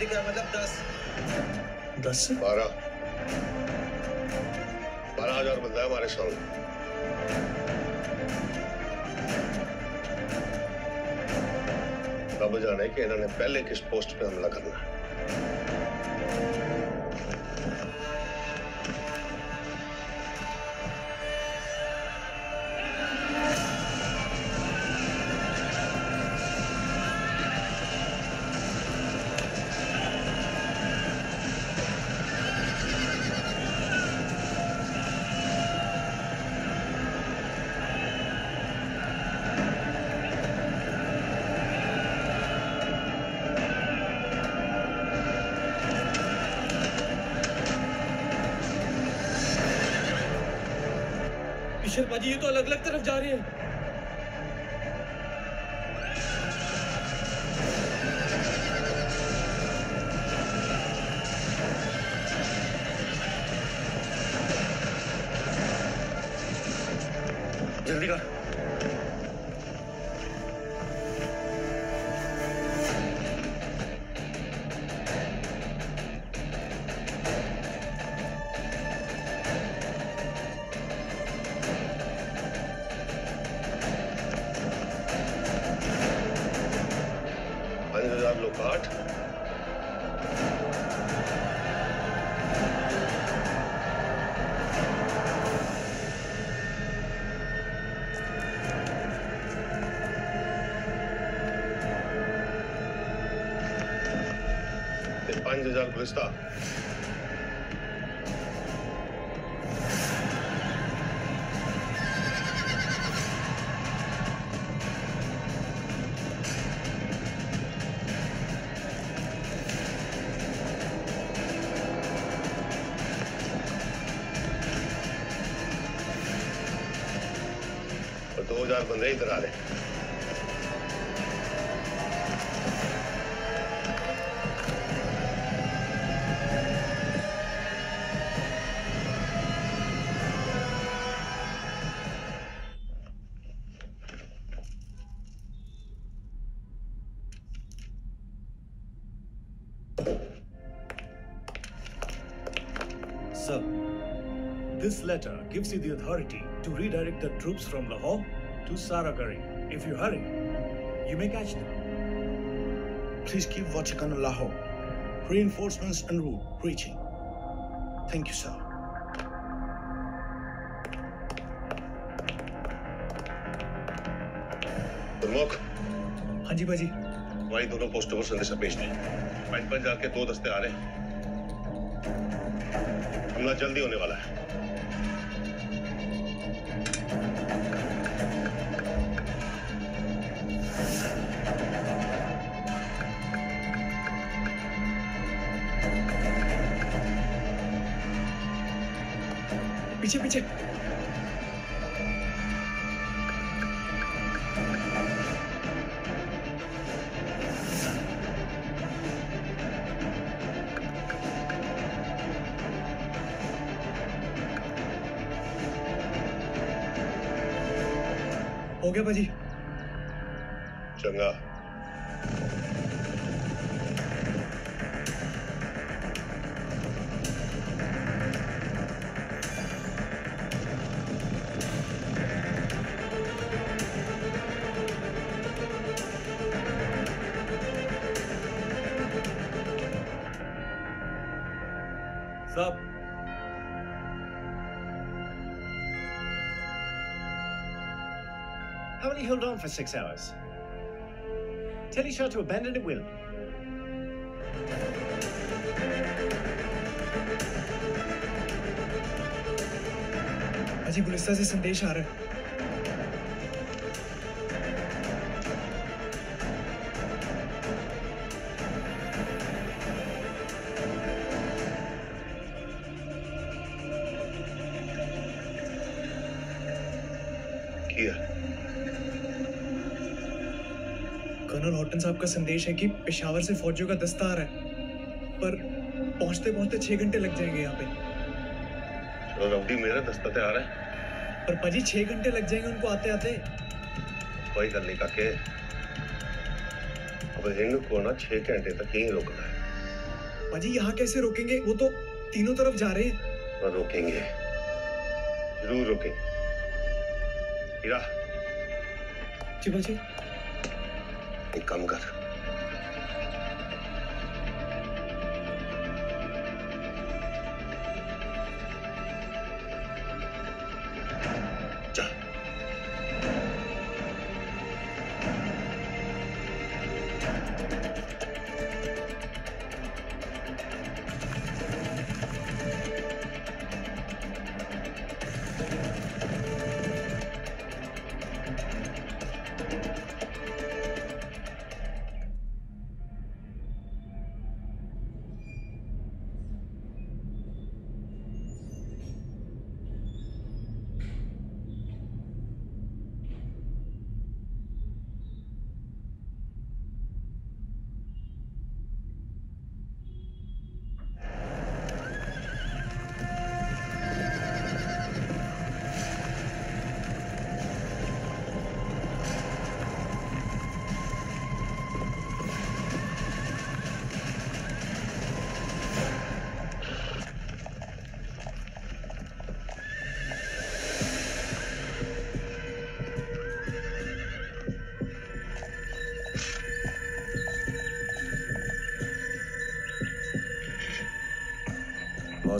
दिखा, मतलब दस दस से बारह बारह हजार बंदा है हमारे सामने। रब जाने कि इन्होंने पहले किस पोस्ट पे हमला करना है। शर्मा जी, ये तो अलग अलग तरफ जा रहे हैं। जल्दी कर। पंच हजार गुलिस्ता। दो हजार बंदे इधर आ रहे हैं। This letter gives you the authority to redirect the troops from Lahore to Saragarhi. If you hurry, you may catch them. Please keep watching on Lahore. Reinforcements en route reaching. Thank you, sir. Durmok. Haan ji, Baji. Hamari dono poston par sandesha bhej de. पाँच हज़ार के दो दस्ते आ रहे हैं। हमला जल्दी होने वाला है। पीछे पीछे हो गया भाजी। चंगा for six hours. Tell Ishar to abandon at will. Aji, Gulistan se sandesh aa raha hai. साहब का संदेश है कि पेशावर से फौजियों का दस्ता आ रहा है, पर पहुंचते पहुंचते छह घंटे लग जाएंगे यहाँ पे। चलो रवड़ी, मेरा दस्ता तो आ रहा है, पर पाजी छह घंटे लग जाएंगे उनको आते आते। कोई गल नहीं काके, अब इनको ना छह घंटे तक यहीं रोकना है। पाजी यहाँ कैसे रोकेंगे, वो तो तीनों तरफ जा रहे हैं। रोकेंगे, जरूर रोकेंगे। हीरा जी, पाजी एक काम कर,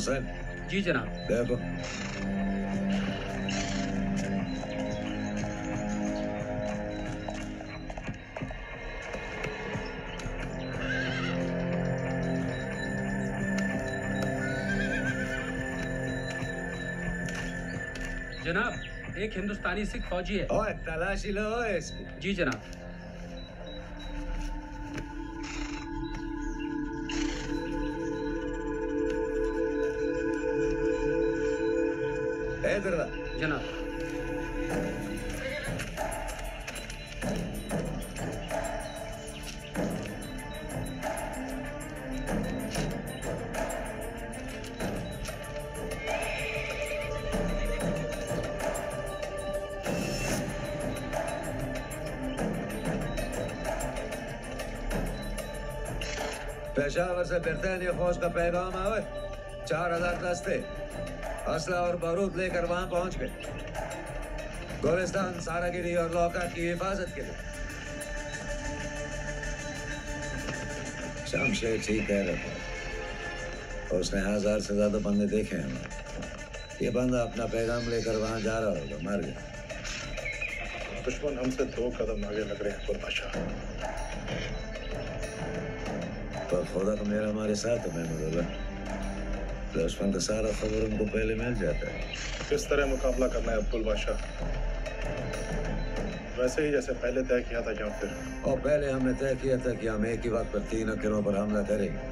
जा। जी जनाब। देखो जनाब, एक हिंदुस्तानी सिख फौजी है। ओए तलाशी लो इसकी। जी जनाब। जनाब पेशावर से बरतानिया फौज का पैगाम आवे, चार हजार दस्ते असला और बारूद लेकर वहां पहुंच गए, गुलिस्तान, सारागिरी और लॉकहार्ट की हिफाजत के लिए। शमशेर ठीक कह रहा था, उसने हजार से ज्यादा बंदे देखे हैं। ये बंदा अपना पैगाम लेकर वहां जा रहा होगा, मार गया। दुश्मन हमसे दो कदम आगे लग रहे हैं कुलबादशाह, पर खुदा का मेरा हमारे साथ है। महमूदुल्लाह, दुश्मन का सारा खबर उनको पहले मिल जाता है। किस तरह मुकाबला करना है कुलबादशाह? वैसे ही जैसे पहले तय किया था क्या फिर? और पहले हमने तय किया था कि हम एक ही बात पर तीनों किलों पर हमला करेंगे,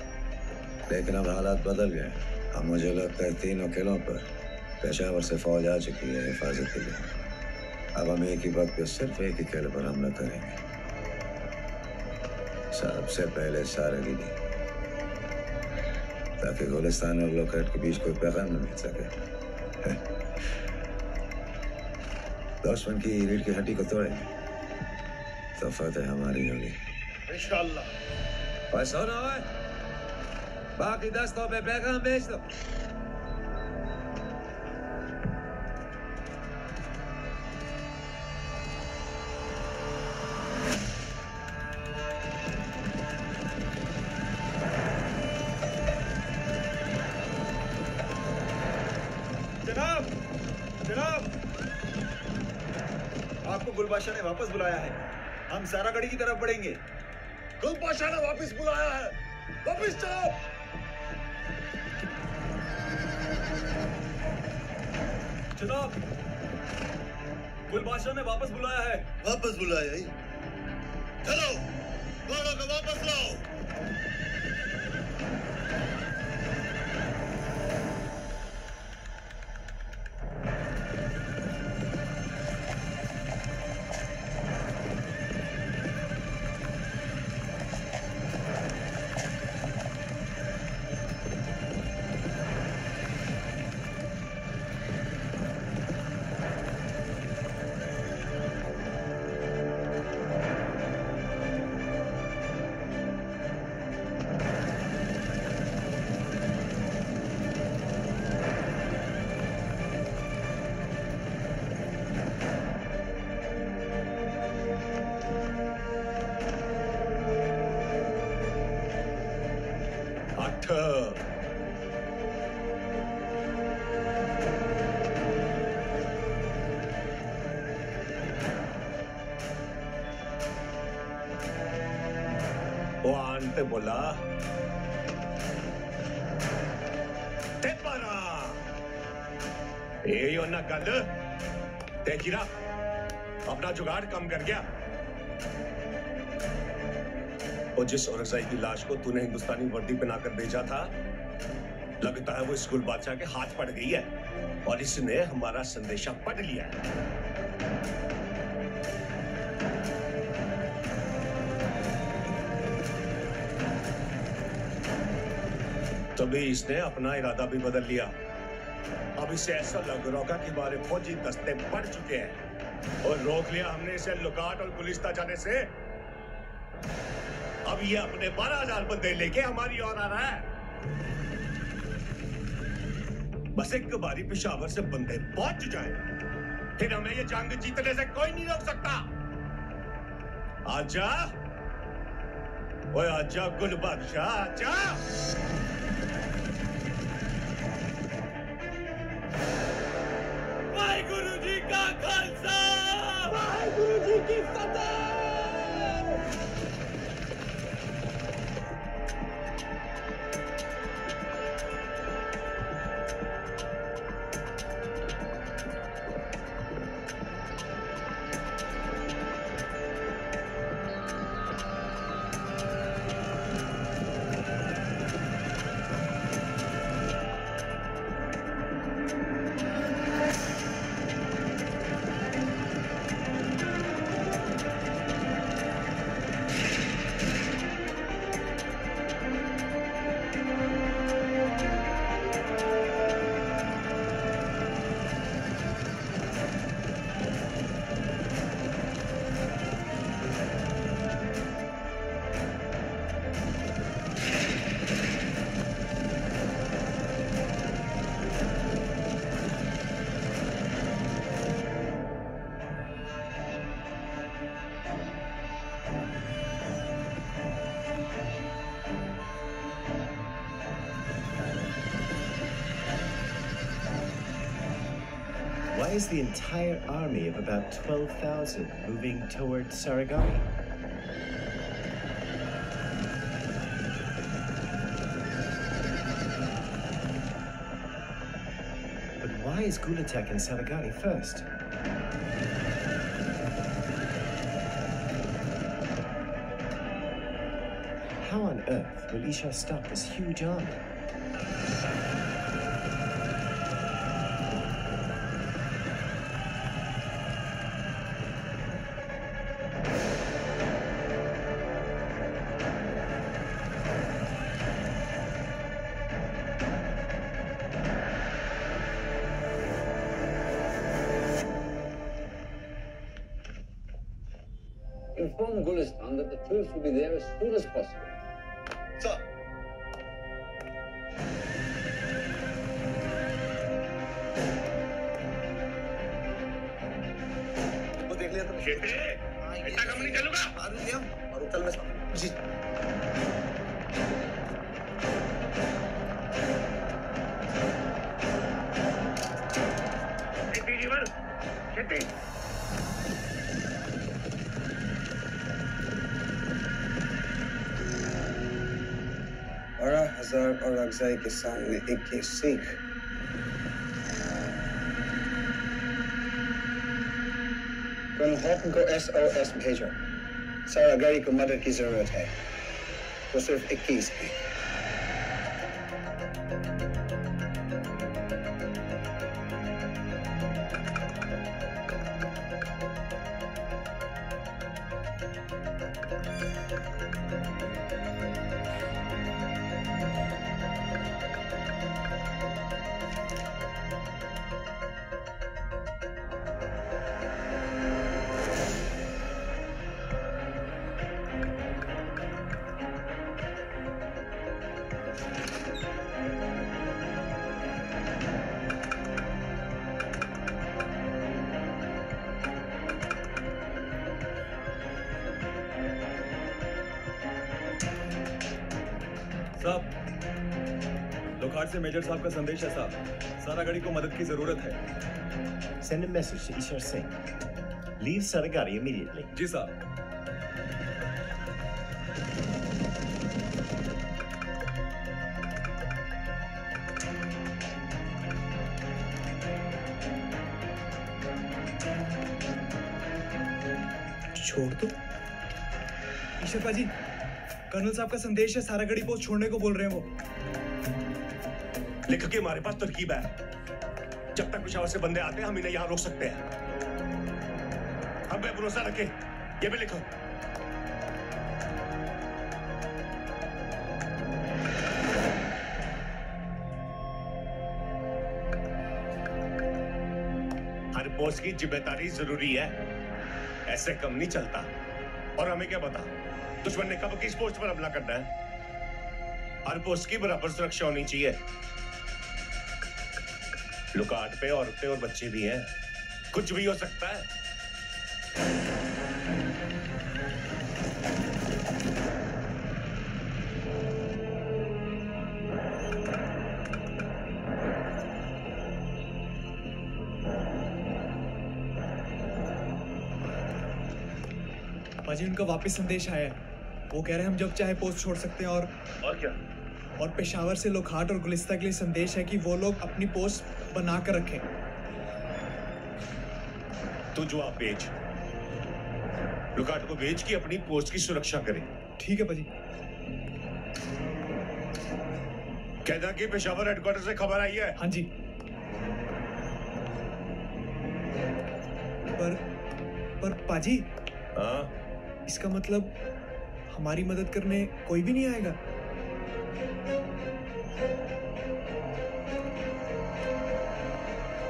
लेकिन अब हालात बदल गए। अब मुझे लगता है तीनों किलों पर पेशावर से फौज आ चुकी है हिफाजत के लिए। अब हम एक ही वक्त पे सिर्फ एक ही किले पर हमला करेंगे, सबसे पहले सारागिरी, ताकि गुलिस्तान और लॉकहार्ट के बीच कोई पैगाम न भेज सके। दुश्मन की रीढ़ की हड्डी को तोड़े तो फतेह हमारी होगी इंशाअल्लाह। ऐसा ना हो बाकी दस्तों पे पैगाम भेज दो। गुलबादशाह ने वापस बुलाया है, हम सारागढ़ी की तरफ बढ़ेंगे। गुलबादशाह ने वापस बुलाया है, वापस चलो। जनाब, गुलबादशाह ने वापस बुलाया है, वापस बुलाया है। चलो, घोड़ों को वापस लाओ। बोला ना गल तेरा अपना जुगाड़ कम कर गया। और जिस औरकज़ाई की लाश को तूने हिंदुस्तानी वर्दी बनाकर भेजा था, लगता है वो इस गुलबादशाह के हाथ पड़ गई है और इसने हमारा संदेशा पढ़ लिया है। तभी इसने अपना इरादा भी बदल लिया। अब इसे ऐसा लग रहा होगा कि हमारे फौजी दस्ते बढ़ चुके हैं और रोक लिया हमने इसे लॉकहार्ट और गुलिस्तान जाने से। अब ये अपने बारह हजार बंदे लेके हमारी ओर आ रहा है। बस एक बारी पेशावर से बंदे पहुंच जाए, फिर हमें ये जंग जीतने से कोई नहीं रोक सकता। आजा, ओए आजा गुलबादशाह, आजा। Why is the entire army of about twelve thousand moving toward Saragarhi? But why is Gulatek and Saragarhi first? How on earth will Ishar stop this huge army? Inform Gulistan that the troops will be there as soon as possible. Sir. Orakzai के सामने इक्कीस सिख, कल Horton को S O S भेजो। सारागारी को मदद की जरूरत है, वो सिर्फ इक्कीस है। से मेजर साहब का संदेश है साहब, सारागढ़ी को मदद की जरूरत है। Send a message to Ishar Singh. Leave Saragarhi immediately. जी साहब। छोड़ दो। ईशरपा जी, कर्नल साहब का संदेश है, सारागढ़ी पोस्ट छोड़ने को बोल रहे हैं वो। लिख के हमारे पास तरकीब है, जब तक पेशावर से बंदे आते हैं हम इन्हें यहाँ रोक सकते हैं। हम पे भरोसा रखें, ये भी लिखो। हर पोस्ट की जिम्मेदारी जरूरी है, ऐसे कम नहीं चलता। और हमें क्या पता दुश्मन ने कब किस पोस्ट पर हमला करना है। हर पोस्ट की बराबर सुरक्षा होनी चाहिए। लुकाट पे औरतें और बच्चे भी हैं, कुछ भी हो सकता है। पाजी, उनका वापस संदेश आया है। वो कह रहे हैं हम जब चाहे पोस्ट छोड़ सकते हैं। और और क्या? और पेशावर से लोखाट और गुलिस्तान के लिए संदेश है कि वो लोग अपनी पोस्ट बना कर रखें। तो जो आप भेज, लोखाट को भेज कि अपनी पोस्ट की सुरक्षा करें। ठीक है पाजी। कहना कि पेशावर हेडक्वार्टर से खबर आई है। हाँ जी। पर पर पाजी। हाँ। इसका मतलब हमारी मदद करने कोई भी नहीं आएगा।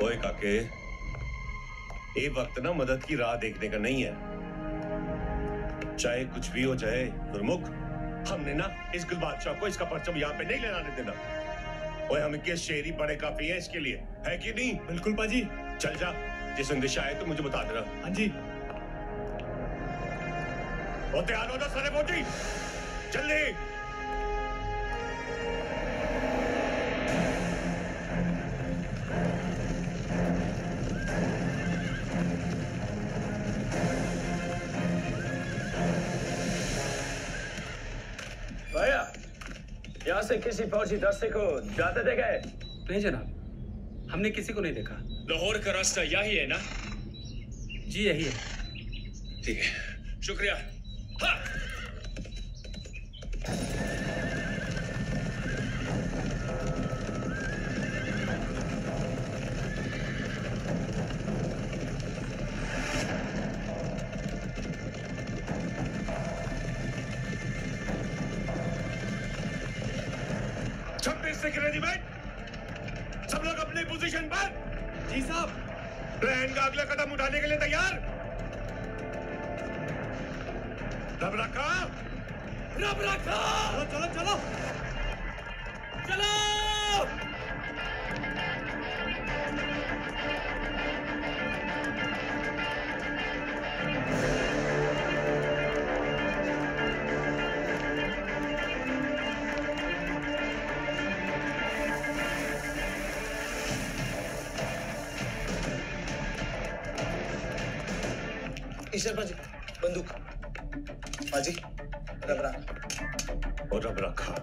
ओए काके, ये वक्त ना मदद की राह देखने का नहीं है। चाहे कुछ भी हो जाए गुरमुख, हमने ना इस गुलबादशाह को इसका परचम यहाँ पे नहीं लहराने देना। ओए हम के शेरी बड़े काफी है इसके लिए, है कि नहीं? बिल्कुल पाजी। चल जा, जिस संदेश आए तो मुझे बता देना। हाँ जी। तैयार हो जा सारे बोटी, जल्दी। से किसी फौजी दस्ते को जाते देखा है? नहीं जनाब, हमने किसी को नहीं देखा। लाहौर का रास्ता यही है ना? जी यही है। ठीक है, शुक्रिया। हाँ। ईश्वर पाजी, बंदूक पाजी, रबरा और रबरा खा।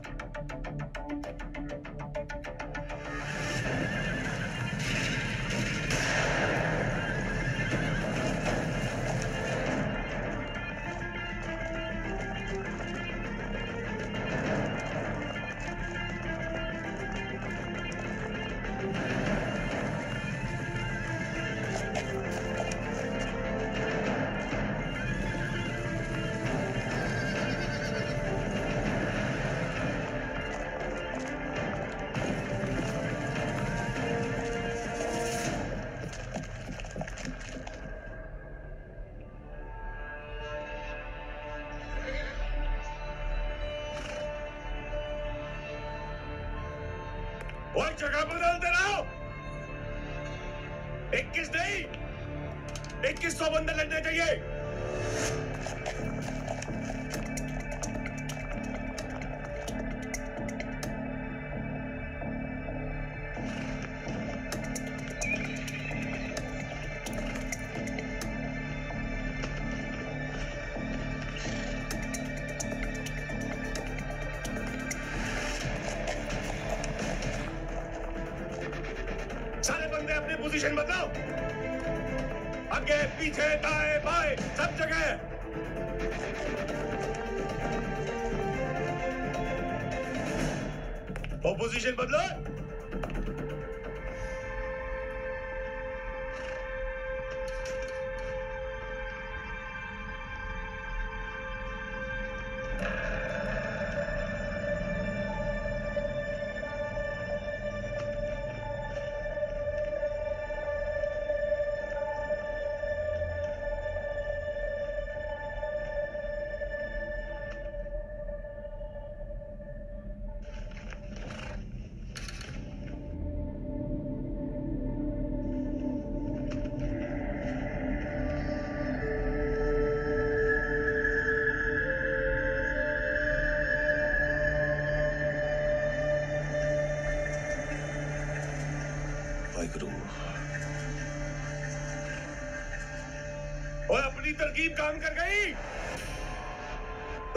तरकीब काम कर गई,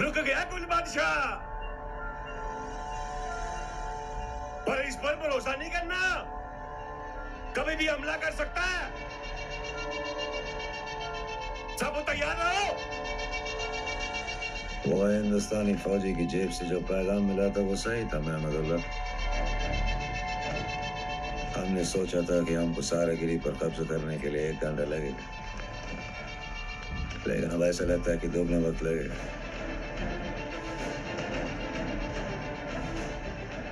रुक गया कुल बादशाह। पर इस पर भरोसा नहीं करना, कभी भी हमला कर सकता है। सब तैयार रहो। वो हिंदुस्तानी फौजी की जेब से जो पैगाम मिला था वो सही था मुहम्मदुल्लाह। हमने सोचा था कि हमको सारागिरी पर कब्जा करने के लिए एक घंटा लगेगा, लेकिन अब ऐसा लगता है कि दोगुना वक्त लगेगा।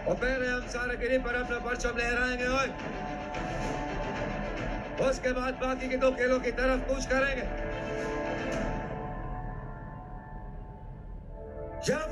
और पहले हम सारागिरी पर अपना परचम लहराएंगे और उसके बाद बाकी के दो किलों की तरफ कूच करेंगे। जब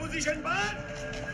पोजीशन पर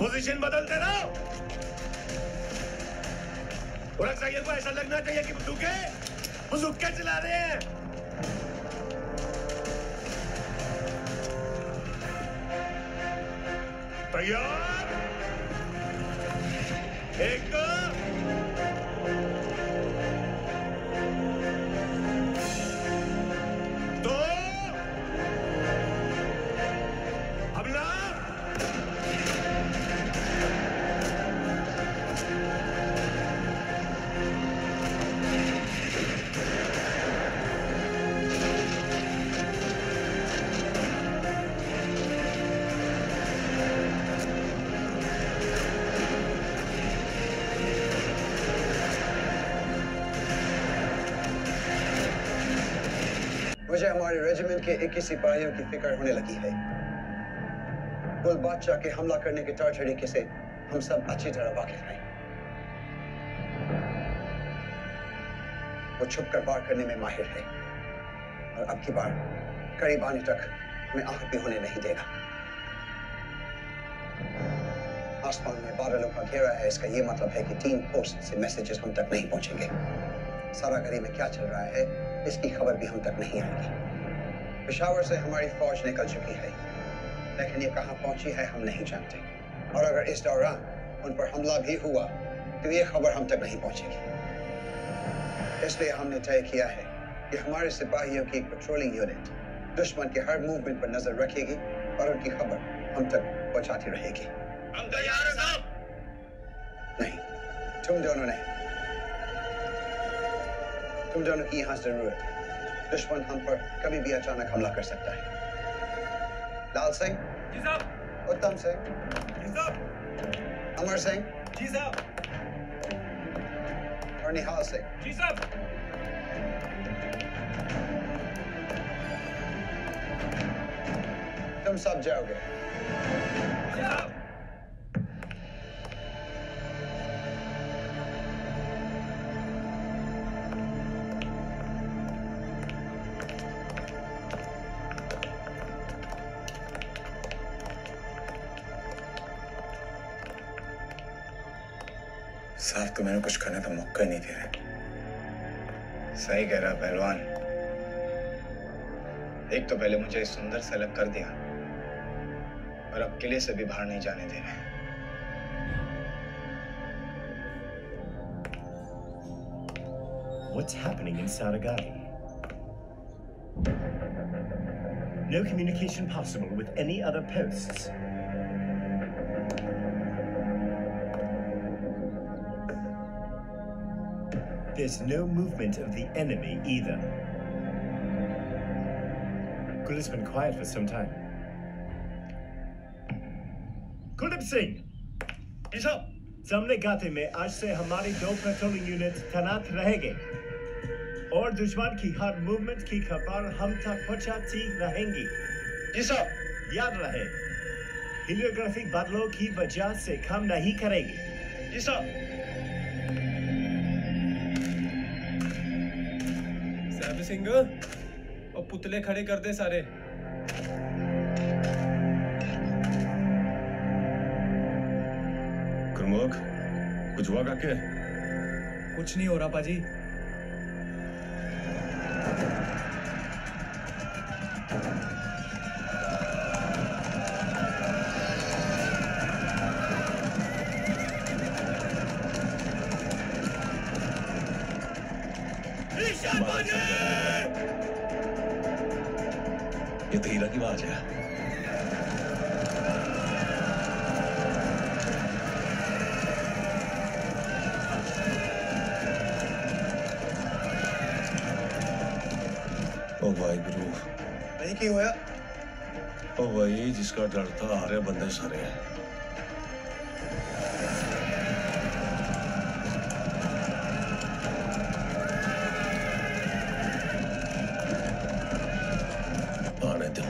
पोजीशन बदलते रहो। ओरकज़ाई को ऐसा लगना चाहिए कि बंदूकें बंदूकें चला रहे हैं। तैयार एक हमारे रेजिमेंट के इक्कीस सिपाहियों की फिक्र होने लगी है। कुल बादशाह के हमला करने के तौर तरीके से हम सब अच्छी तरह वाकिफ हैं। वो छुपकर वार करने में माहिर है और अब की बार करीब आने तक हमें आहत भी होने नहीं देगा। आसमान में बारह लोग का घेरा है, इसका ये मतलब है कि तीन पोस्ट से मैसेजेस हम तक नहीं पहुंचेंगे। सरागढ़ी में क्या चल रहा है इसकी खबर भी हम तक नहीं आएगी। पेशावर से हमारी फौज निकल चुकी है, लेकिन ये कहाँ पहुंची है हम नहीं जानते। और अगर इस दौरान उन पर हमला भी हुआ तो ये खबर हम तक नहीं पहुंचेगी। इसलिए हमने तय किया है कि हमारे सिपाहियों की पेट्रोलिंग यूनिट दुश्मन के हर मूवमेंट पर नजर रखेगी और उनकी खबर हम तक पहुँचाती रहेगी। हम तैयार हैं साहब। नहीं, तुम दोनों नहीं। तुम दोनों की यहाँ जरूरत है। दुश्मन हम पर कभी भी अचानक हमला कर सकता है। लाल सिंह जी साहब, उत्तम सिंह जी साहब, अमर सिंह जी साहब और निहाल सिंह जी साहब, तुम सब जाओगे। जी साहब। साहब, तो मैंने कुछ करने का मौका ही नहीं दे रहे। सही कह रहा पहलवान। एक तो पहले मुझे इस सुंदर से अलग कर दिया और अब किले से भी बाहर नहीं जाने दे रहे। What's happening in Saragarhi? No communication possible with any other posts. There's no movement of the enemy either. Kulib has been quiet for some time. Kulib Singh, जी साहब, सामने घाटी में आज से हमारी दो पेट्रोलिंग यूनिट तैनात रहेंगे और दुश्मन की हर मूवमेंट की खबर हम तक पहुंचाती रहेंगी। जी साहब, याद रहे हिलियोग्राफिक बादलों की वजह से काम नहीं करेगी। जी साहब। सिंह, और पुतले खड़े कर दे सारे। गुरमुख, कुछ हुआ काके? कुछ नहीं हो रहा पाजी। तो हीरा की आवाज है। की होया ओ भाई जिसका डर था आ रहे बंदे सारे हैं। आने दो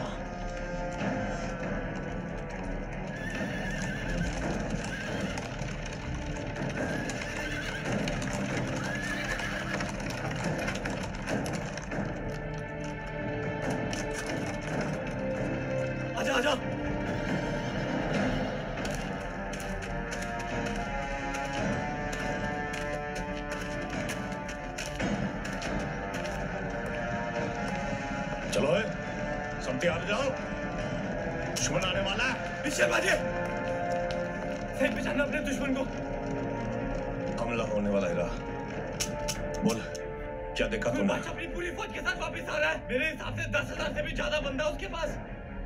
मेरे हिसाब से दस हजार से भी ज्यादा बंदा उसके पास,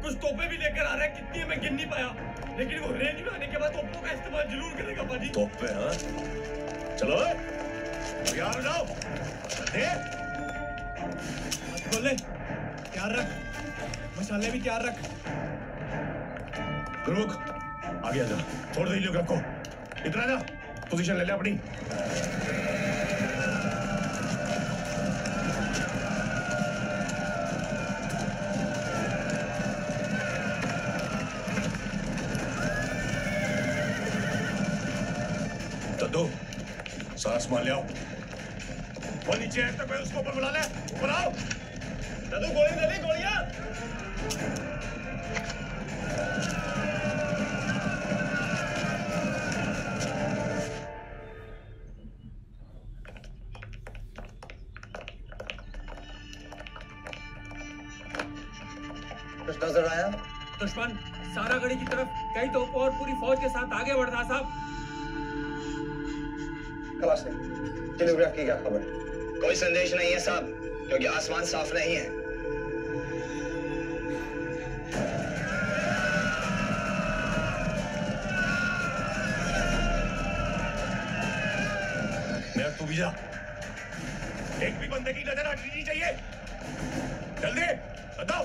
कुछ तोपे भी लेकर आ रहा है। कितनी है मैं गिन नहीं पाया, लेकिन वो रेंज में आने के बाद तोपों का इस्तेमाल जरूर करेगा। पाजी तोपे हाँ, चलो यार जाओ, मत बोले, तैयार रख, मसाले भी तैयार रख। गुरुमुख आगे आ जा, छोड़ दो लोग आपको, इतना ना पोजीशन ले ले अपनी। सांस मान लिया वो नीचे है तो कोई उसको ऊपर बुला ले। ऊपर आओ दादू, गोली दे ली गोलियां। कुछ नजर आया? दुश्मन सारागढ़ी की तरफ कई तो और पूरी फौज के साथ आगे बढ़ रहा। साहब टेलीग्राफ की क्या खबर? कोई संदेश नहीं है साहब, क्योंकि आसमान साफ नहीं है। मैं तू भी जा, एक भी बंदे की नजर हटनी नहीं चाहिए। जल्दी बताओ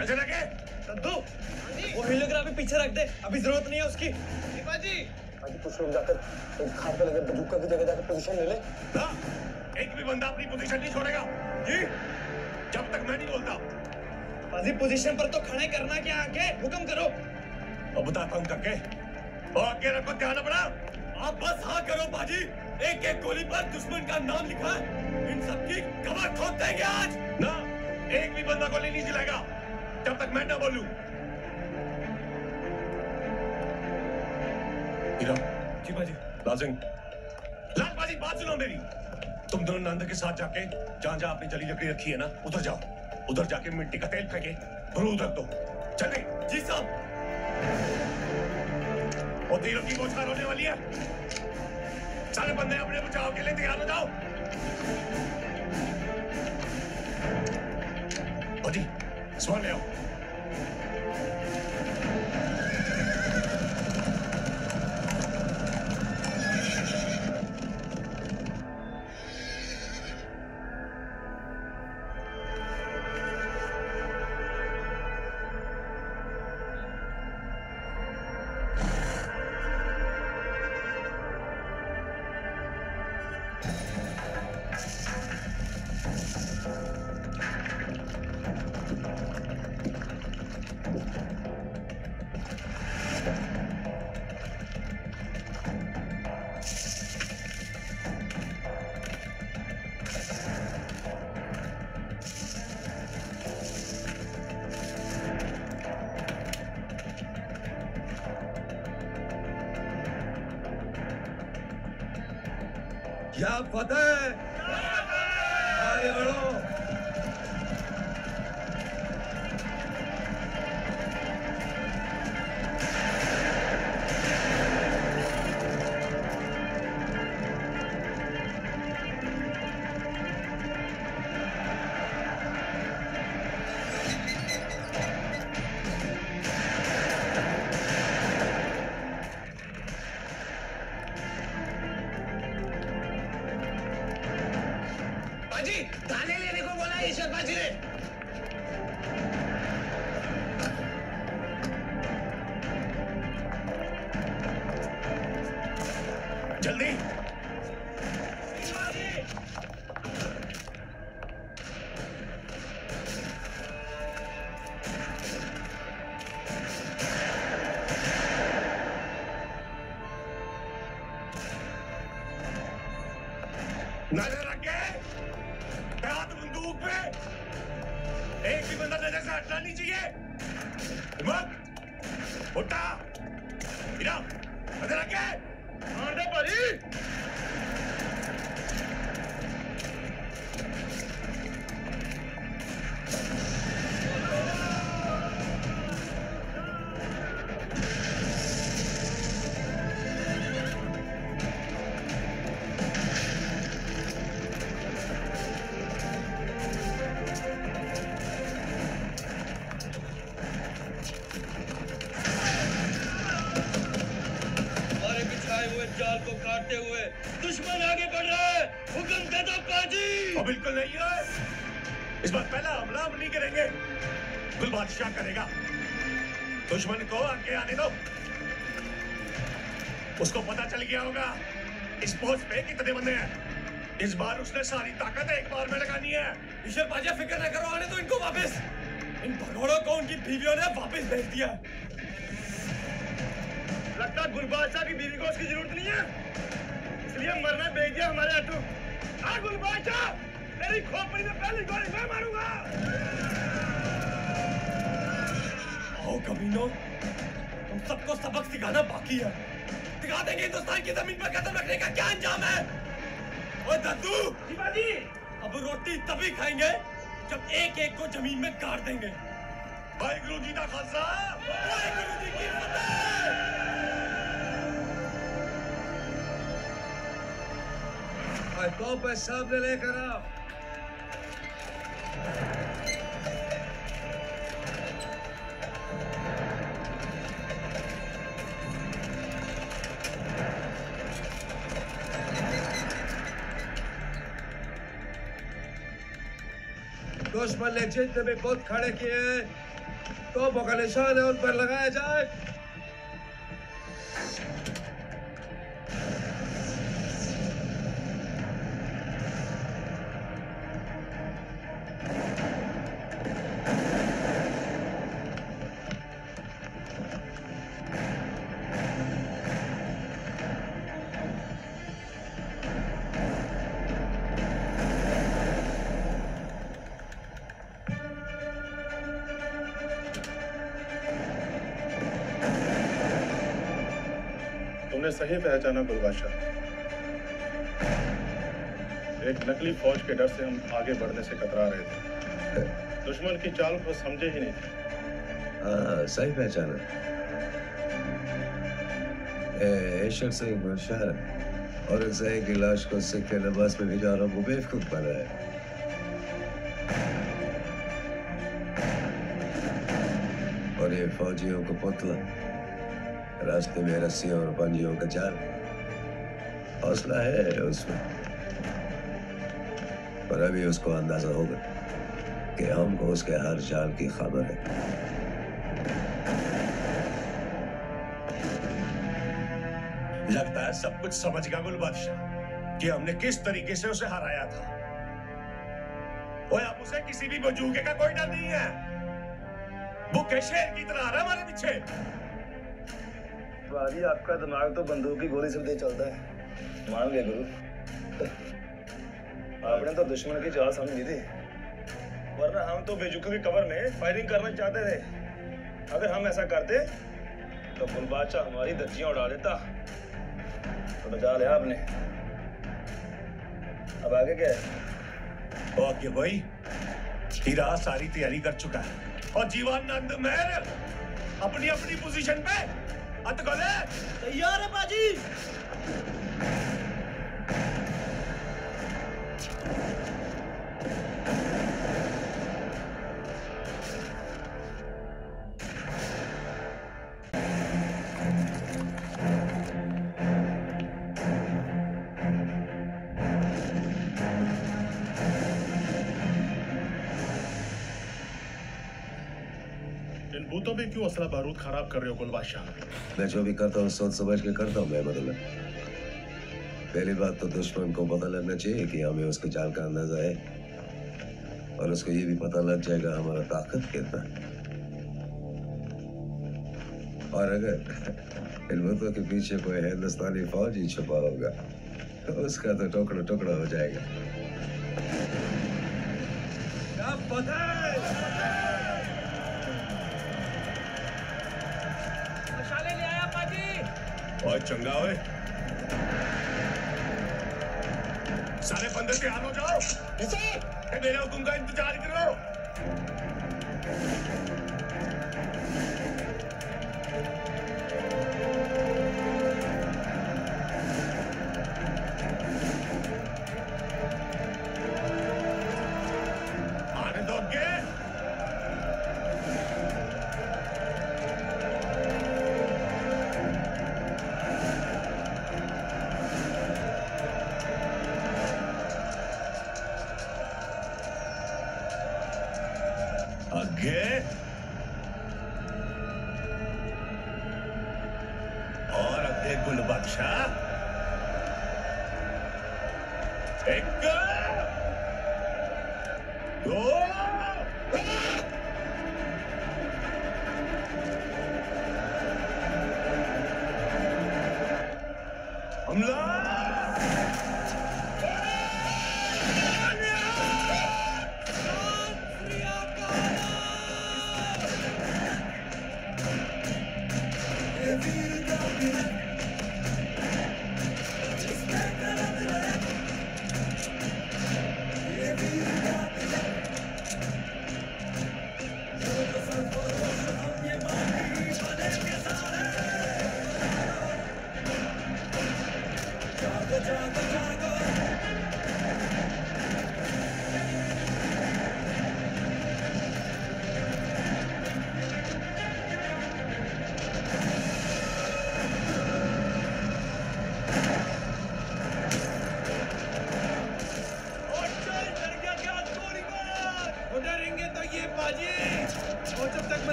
नजर रखे। सद्दू वो टेलीग्राफ भी पीछे रख दे, अभी जरूरत नहीं है उसकी। कुछ लोग जाकर खाट पे लगे बंदूक की जगह जाकर पोजीशन ले ले। ना, एक भी बंदा अपनी पोजीशन नहीं छोड़ेगा जी, जब तक मैं नहीं बोलता। पाजी पोजीशन पर तो खड़े करना क्या, आगे हुक्म करो। अब बताता हूँ करके, और आगे रखो ध्यान अपना। आप बस हाँ करो पाजी, एक एक गोली पर दुश्मन का नाम लिखा है, इन सबकी कमर ठोक देंगे आज। ना, एक भी बंदा गोली नहीं चलाएगा जब तक मैं ना बोलूँ। हीरा जी बाजी, लाल सिंह, लाल बाजी बात सुनो मेरी। तुम दोनों नंद के साथ जाके जहाँ जहाँ आपने जली लकड़ी रखी है ना, उधर जाओ। उधर जाके मिट्टी का तेल फेंके भरू उधर दो। चले जी साहब, और तीरों की बौछार होने वाली है। सारे बंदे अपने बचाव के लिए तैयार हो जाओ। बाजी सवाल ले आओ। जल्दी। नजर रखे, हाथ बंदूक पे, एक भी बंदा नजर से हटना नहीं चाहिए। मत उठा, गिरा, नजर रखे, मार दे परी। दुश्मन को आगे आने दो। उसको पता चल गया होगा इस पोस्ट पे कितने बंदे हैं। इस बार उसने सारी ताकत एक बार में लगानी है। ईश्वर बाजा फिक्र न करो, आने दो इनको वापस। इन भगोड़ों को उनकी बीवियों ने वापस भेज दिया। लगता है गुलबादशाह की बीवी को उसकी जरूरत नहीं है, इसलिए मरना भेज दिया हमारे हाथों। गुलबादशाह तेरी खोपड़ी में पहली गोली मैं मारूंगा। कमीनों, तुम सबको सबक सिखाना बाकी है। दिखा देंगे हिंदुस्तान की जमीन पर कदम रखने का क्या अंजाम है। और दद्दू, शिवाजी, अब रोटी तभी खाएंगे जब एक एक को जमीन में गाड़ देंगे। वाहेगुरु जी का खालसा, वाहेगुरु जी की फतेह। आई को पेशाब ले लेकर आओ। दुश्मन ने जितने भी बुत खड़े किए हैं, तो का निशान है उन पर लगाया जाए। सही पहचाना गुलबादशाह, एक नकली फौज के डर से हम आगे बढ़ने से कतरा रहे थे। दुश्मन की चाल को समझे ही नहीं थे। आ, सही पहचाना। ईशर सिंह बादशाह औरकज़ई की लाश को सिख के लिबास में भेजा और बेवकूफ बना है। और ये फौजियों को पुतला रास्ते में रस्सियों और पंजियों का जाल। हौसला है उसमें, पर अभी उसको अंदाजा होगा कि हमको उसके हर चाल की खबर है। लगता है सब कुछ समझ गया गुलबादशाह कि हमने किस तरीके से उसे हराया था। और अब उसे किसी भी बजूके का कोई डर नहीं है। वो शेर की तरह आ रहा है हमारे पीछे। बाजी, आपका दिमाग तो बंदूक की गोली से भी चलता है। मान गए गुरु, आपने तो दुश्मन की चाल समझ ली थी, वरना हम तो बेजुकू की कवर में फायरिंग करना चाहते थे। अगर हम ऐसा करते तो गुलबादशाह हमारी दज्जियां उड़ा देता। तो बचा लिया आपने। अब आगे क्या है? ओके भाई, हीरा सारी तैयारी कर चुका है और जीवानंद महर अपनी अपनी पोजीशन पे तैयार है बाजी। तो भी क्यों असला बारूद खराब कर रहे हो गुलबादशाह? मैं जो भी करता हूँ सोच समझ के करता हूँ। मैं मतलब पहली बात तो दुश्मन को पता लगना चाहिए कि हमें उसके चाल का अंदाजा है और उसको ये भी पता लग जाएगा हमारा ताकत कितना है। और अगर हिलमतों के पीछे कोई हिंदुस्तानी फौजी छुपा होगा तो उसका तो टुकड़ा टुकड़ा हो जाएगा। मशाले ले आया पाजी। बहुत चंगा होए। सारे बंदे तैयार हो जाओ। इसे मेरे हुक्म का इंतजार करो।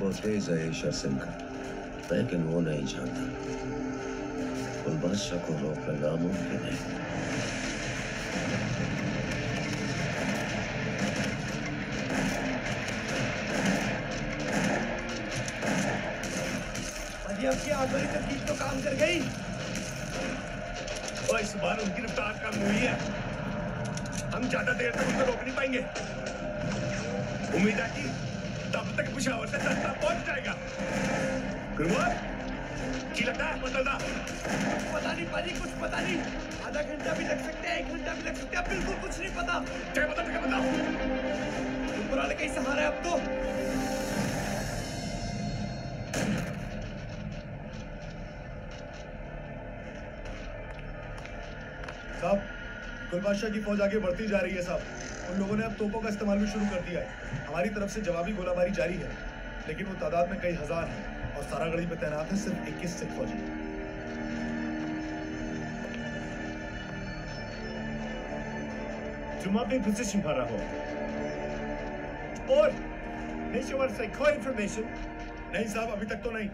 बहुत तेज है ईशर सिंह का, लेकिन वो नहीं जानता कुलबादशाह को रोकना नामुमकिन है। तो काम कर गई और इस बार उनकी रफ्तार कम हुई है। हम ज्यादा देर तक उनको रोक नहीं पाएंगे। उम्मीद है कि तब तक पेशावर से सस्ता पहुंच जाएगा। गुरुवार की लगता है पता था। पता नहीं पाजी, कुछ पता नहीं। आधा घंटा भी लग सकता है, एक घंटा भी लग सकता है, बिल्कुल कुछ नहीं पता। क्या पता क्या पता ऊपर वाले का ही सहारा है अब तो। साहब, गुलबादशाह की फौज आगे बढ़ती जा रही है साहब। उन लोगों ने अब तोपों का इस्तेमाल भी शुरू कर दिया है। हमारी तरफ से जवाबी गोलाबारी जारी है, लेकिन वो तादाद में कई हजार है और सारागढ़ी में तैनात है सिर्फ इक्कीस सिख फौजी। To my position, Paraho. Or, Peshawar say coin information. No, sir, abhi tak to nahi.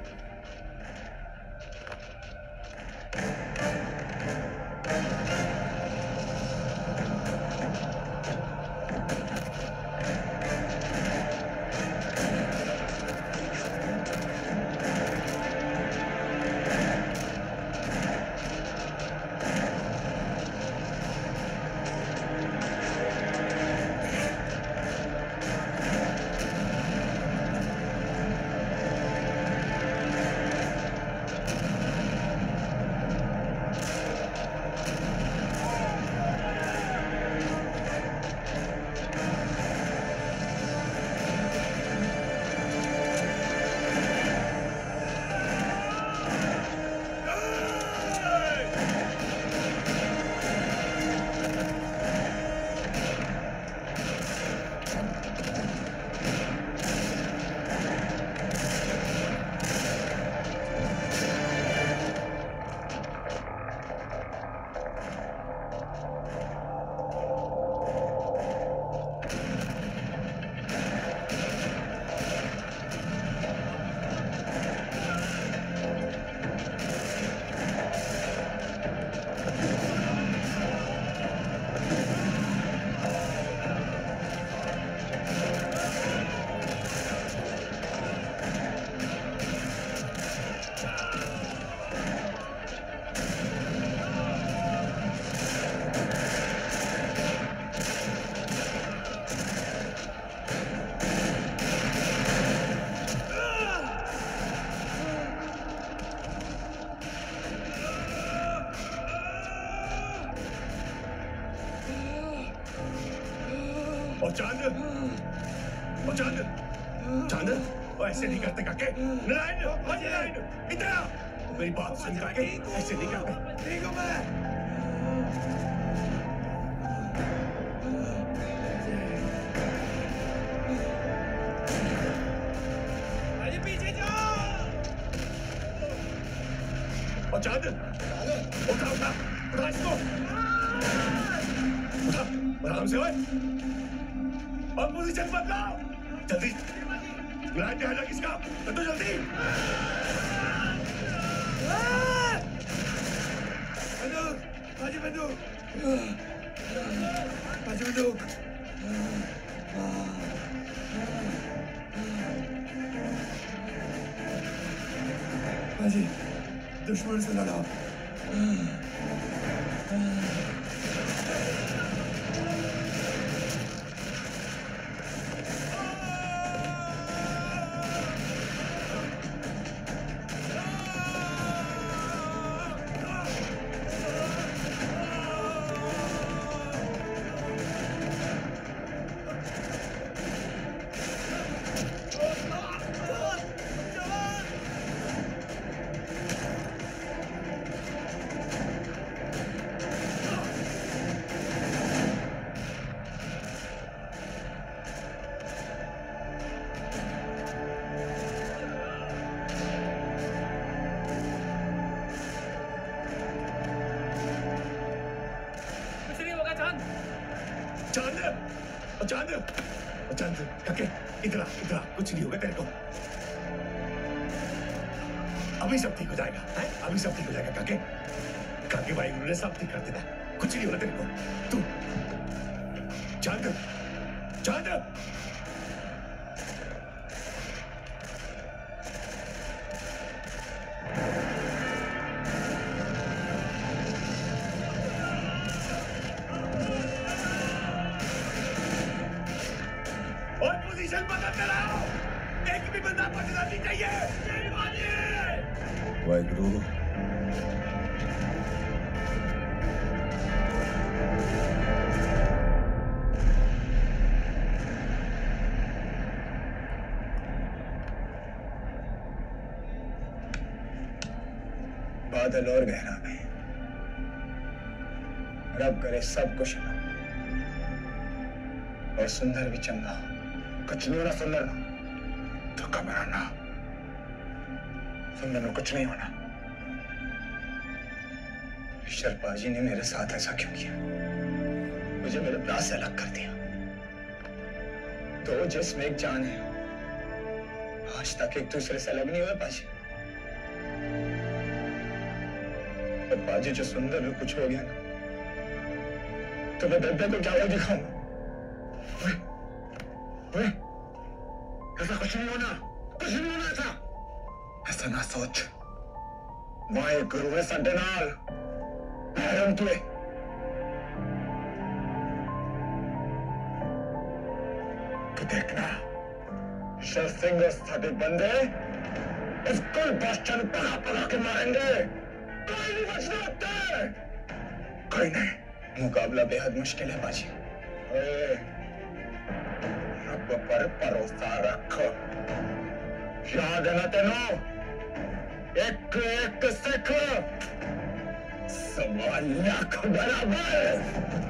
Waheguru बादल और गहरा गए। रब करे सब कुछ ना और सुंदर भी चंगा कचनों ना सुंदर ना तो कमरा ना सुंदर ना कुछ नहीं होना। शर्पा जी ने मेरे साथ ऐसा क्यों किया? मुझे मेरे प्यार से अलग कर दिया। तो जिसमें एक जान है आज तक एक दूसरे से अलग नहीं हुआ पाजी। पर पाजी जो सुंदर में कुछ हो गया ना तो मैं दर्द को क्या दिखाऊंगा? ऐसा कुछ नहीं होना, कुछ नहीं होना ऐसा। ऐसा ना सोच। माय गुरु है साडे नाल, भैरम तुए। तो देखना, शर सिंह और साडे बंदे इस कुलभूषण पगा पगा के मारेंगे। कोई नहीं बच सकता। कोई नहीं। मुकाबला बेहद मुश्किल है बाजी। रब पर भरोसा रख। याद है ना तेनों एक एक सिख सवा लाख बराबर।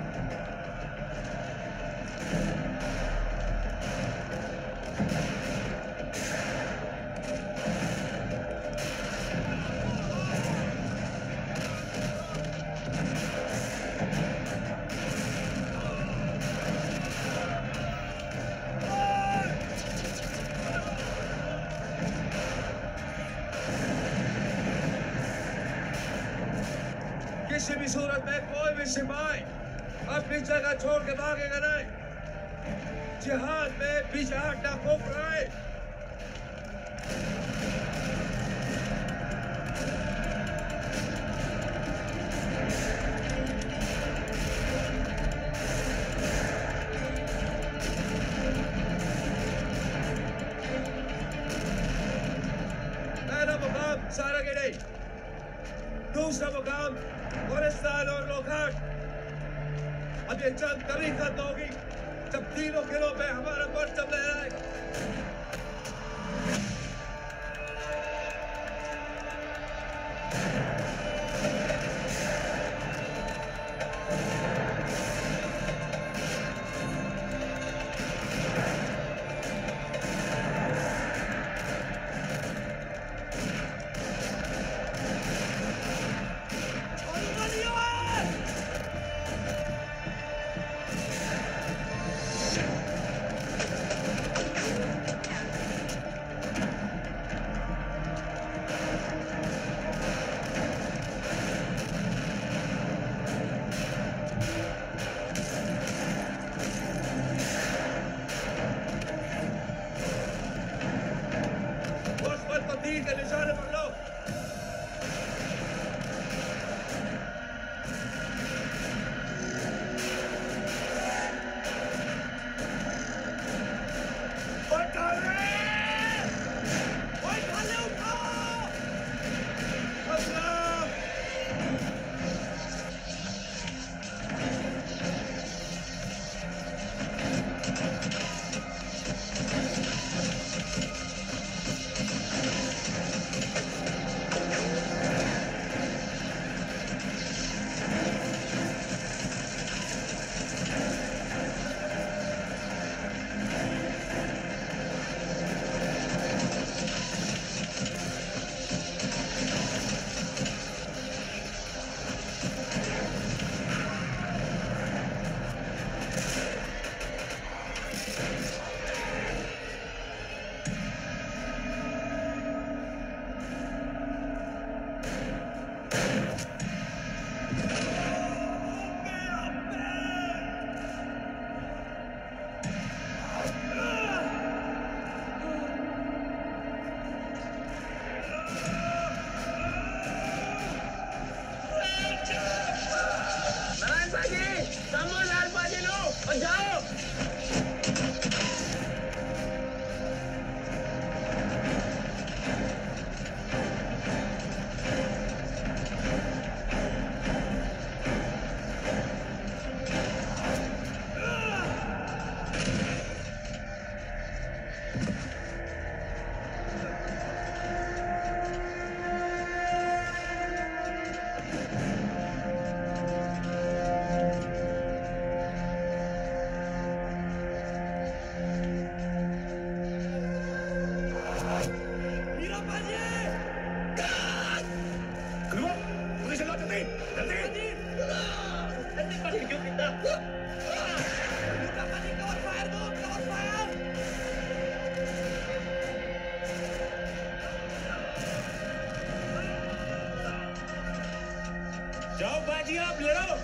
जाओ बाजी आप लड़ो,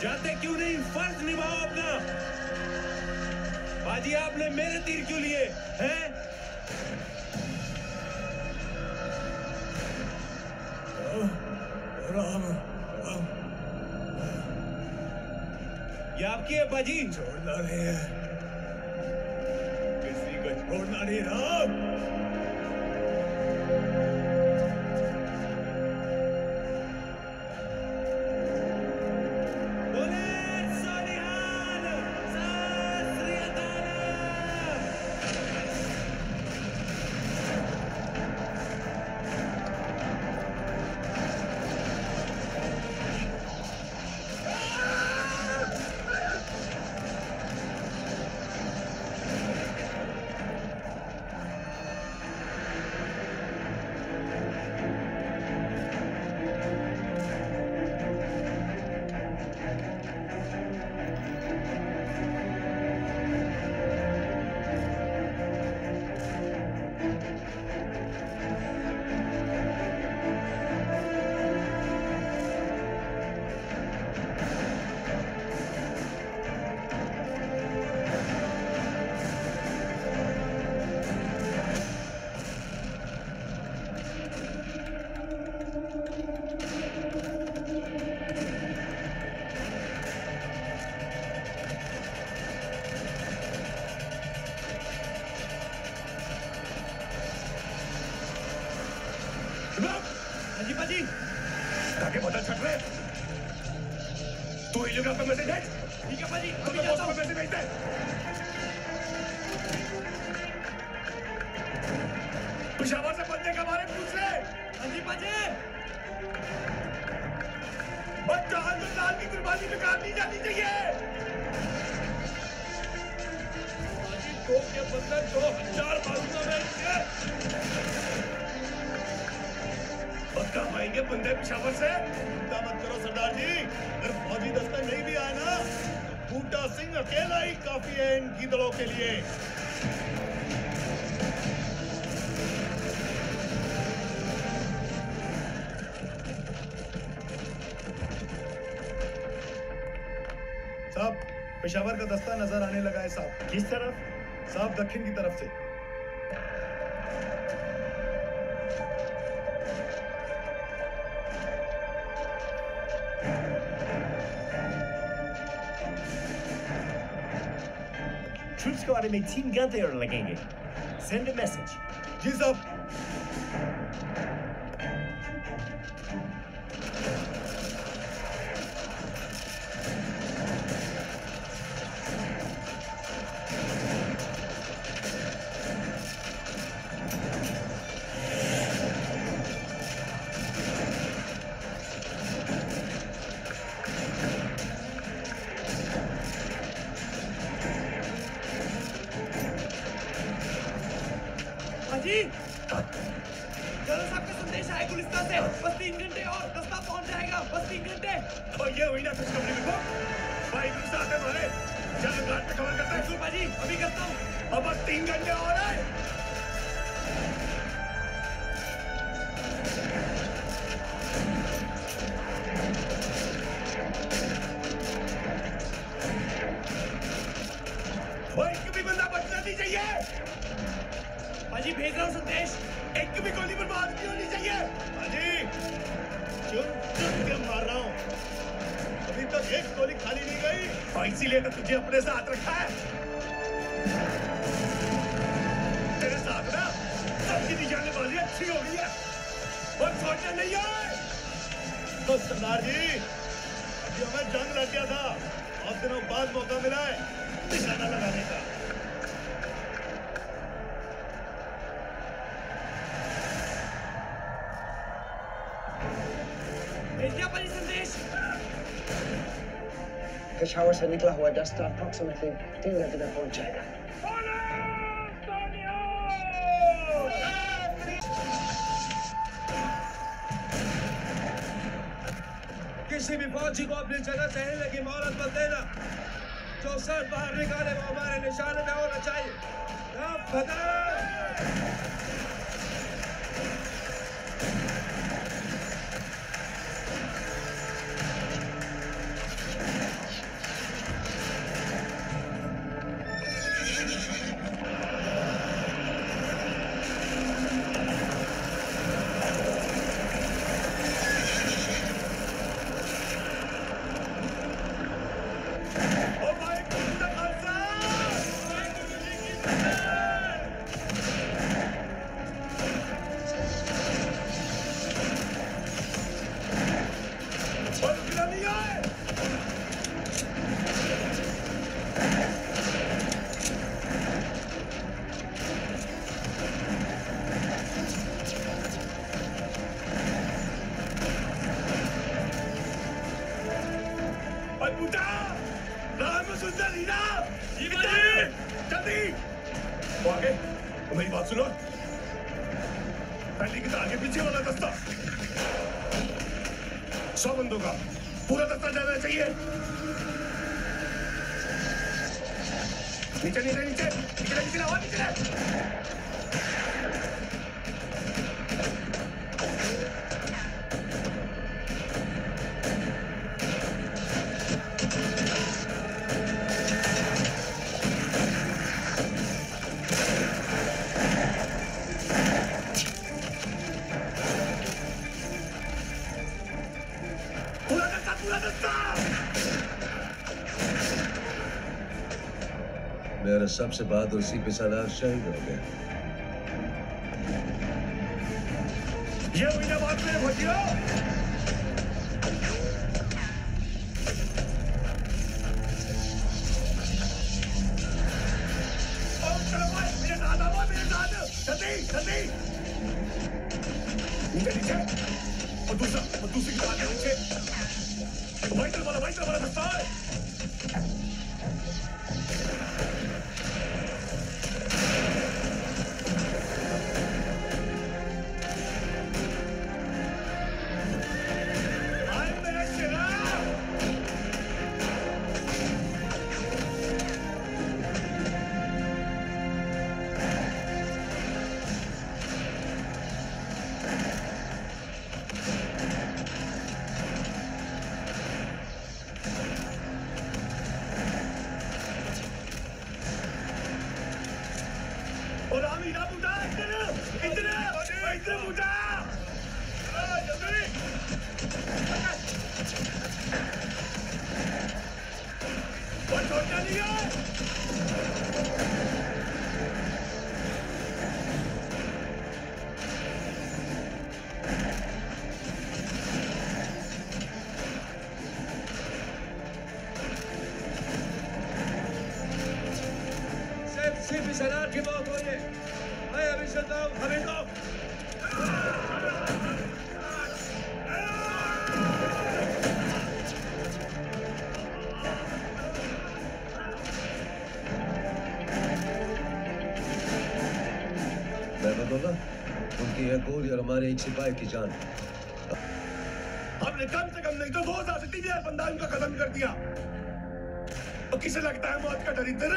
जाते क्यों नहीं, फर्ज निभाओ अपना। बाजी आपने मेरे तीर क्यों लिए हैं? राम राम, ये आपकी है बाजी। छोड़ना नहीं है, किसी को छोड़ना नहीं। राम पेशावर का दस्ता नजर आने लगा है साहब। किस तरफ? साहब दक्षिण की तरफ से। ट्रूप्स को आने में तीन घंटे और लगेंगे। Send a message. जी साहब। पेशावर से निकला हुआ दस्ता अप्रॉक्सिमेटली तीन घंटे में पहुंच जाएगा। किसी भी फौजी को अपनी जगह सहने की मोहलत मत देना। जो सर बाहर निकाले वो हमारे निशाने में होना चाहिए। आगे तो मेरी बात सुनो, पहले के आगे पीछे वाला दस्ता, सौ बंदों का पूरा दस्ता जाना चाहिए। नीचे नीचे नीचे नीचे नीचे लाओ नीचे। मेरा सबसे बहादुर सिख सलार शहीद हो गया। ये बिना बात में भजियो। और चलो मेरे साथ आओ मेरे साथ, जल्दी जल्दी। नीचे नीचे और दूसरा और दूसरी की बात नीचे। भाई चल वाला भाई चल वाला दस्ता हमारे एक सिपाही की जान। आपने कम से कम नहीं तो दो हजार तीन हजार बंदा उनका खत्म कर दिया। तो किसे लगता है मौत का डर इधर?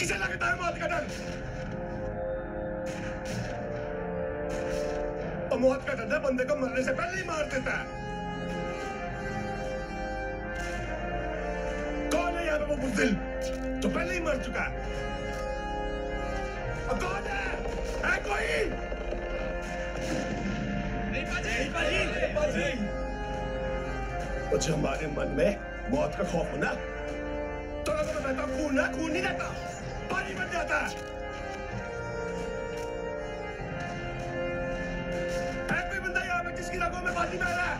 किसे लगता है मौत का डर? तो मौत का डर बंदे को मरने से पहले ही मार देता है। कौन है यहाँ पे वो बुज़दिल जो पहले ही मर चुका है? कौन है? है कोई? नहीं पाजी, पाजी, नहीं पाजी। अच्छा हमारे मन में मौत का खौफ होना, थोड़ा थोड़ा बहता खून ना, खून नहीं रहता, पानी बन जाता है। है कोई बंदा यहाँ पे जिसकी रगों में पानी बह रहा है?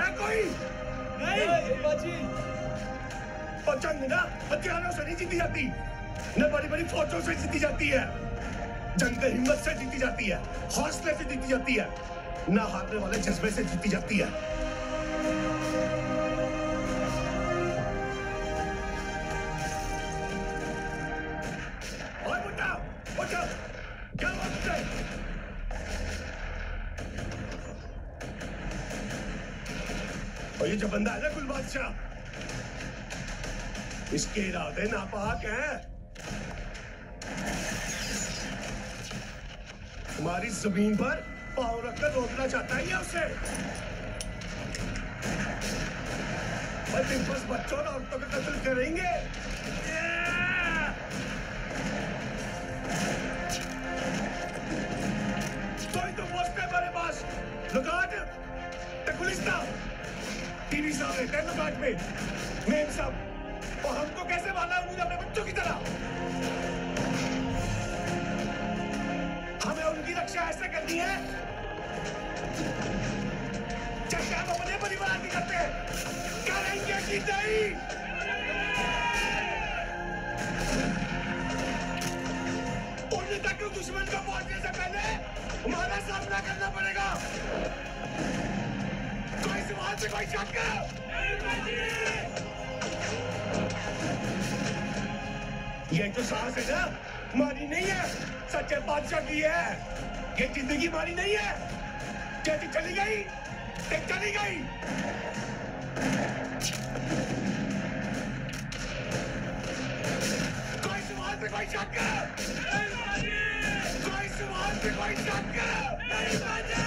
है कोई? नहीं, नहीं पाजी। और जंग ना हथियारों से नहीं जीती जाती, न बड़ी बड़ी फौजों से जीती जाती है। जंग हिम्मत से जीती जाती है, हौसले से जीती जाती है, ना हारने वाले जज्बे से जीती जाती है। और उठा, उठा, क्या बात है? और ये जो बंदा है ना गुलबादशाह, इसके इरादे नापाक हैं। हमारी जमीन पर पांव रखकर रोकना चाहता है ये उसे। बस बच्चों और औरतों का कत्ल करेंगे। तो ही तो पोस्ट है हमारे पास, लुगाट गुलिस्तां, टीवी साहब रहते हैं लुगाट में, मेम साहब। और हमको कैसे माना उन्होंने अपने बच्चों की तरह? उनकी रक्षा ऐसे करनी है जैसे हम अपने परिवार की करते हैं। करेंगे कि नहीं? उन्हें तक दुश्मन को पहुंचने से पहले हमारा सामना करना पड़ेगा। ये तो सांस है ना तुम्हारी नहीं है, सच्चे बादशाह की है। ये जिंदगी मारी नहीं है, जैसी चली गई तो चली गई। कोई सवाल पे कोई शक कोई सवाल पे कोई शक नहीं बचा।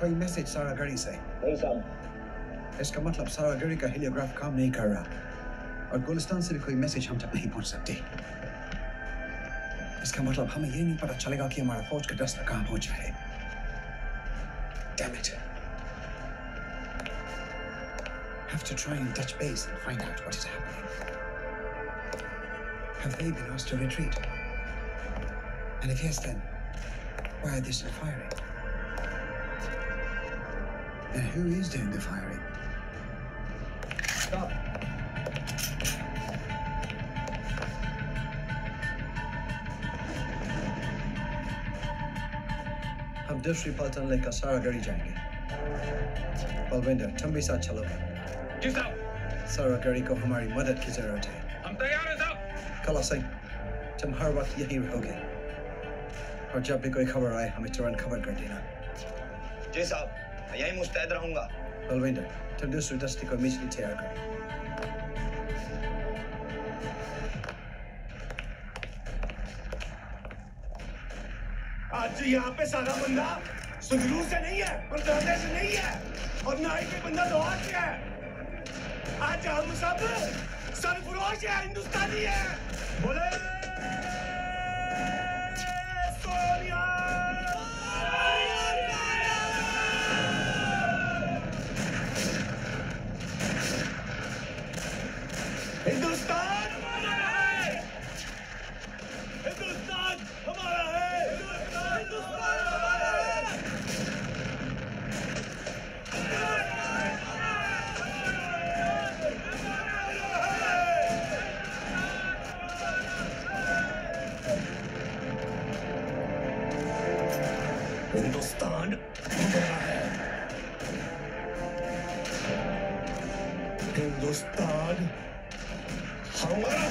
कोई मैसेज सारागढ़ी से नहीं साहब। इसका मतलब सारागढ़ी का हेलियोग्राफ काम नहीं कर रहा और गुलिस्तान से भी कोई मैसेज हम तक नहीं पहुंच सकते। इसका मतलब हमें ये नहीं पता चलेगा कि हमारा फौज का दस्ता कहां पहुंचा है। Damn it. Have to try and touch base and find out what is happening. Have they been asked to retreat? And if yes, then why are they still firing? And who is doing the firing? Stop. हम दूसरी पलटन लेकर सारागढ़ी जाएंगे। बलविंदर, तुम भी साथ चलोगे? जी साहब। सारागढ़ी को हमारी मदद की जरूरत है। हम तैयार हैं साहब। कला सिंह, तुम हर वक्त यहीं रहोगे और जब भी कोई खबर आए हमें तुरंत खबर कर देना। जी साहब, मैं यही मुस्तैद रहूंगा। बलविंदर, तुम दूसरी दस्ती को मिचली तैयार करो। आज यहाँ पे सारा बंदा सुगरू से नहीं है और दादे से नहीं है और ना ही कोई बंदा लोहार से है। आज हम सब सरफरोश है, हिंदुस्तानी है। बोले सोनिया हिंदुस्तान हमारा है, हिंदुस्तान हमारा है, हिंदुस्तान हमारा है। हिंदुस्तान हमारा है, हिंदुस्तान हमारा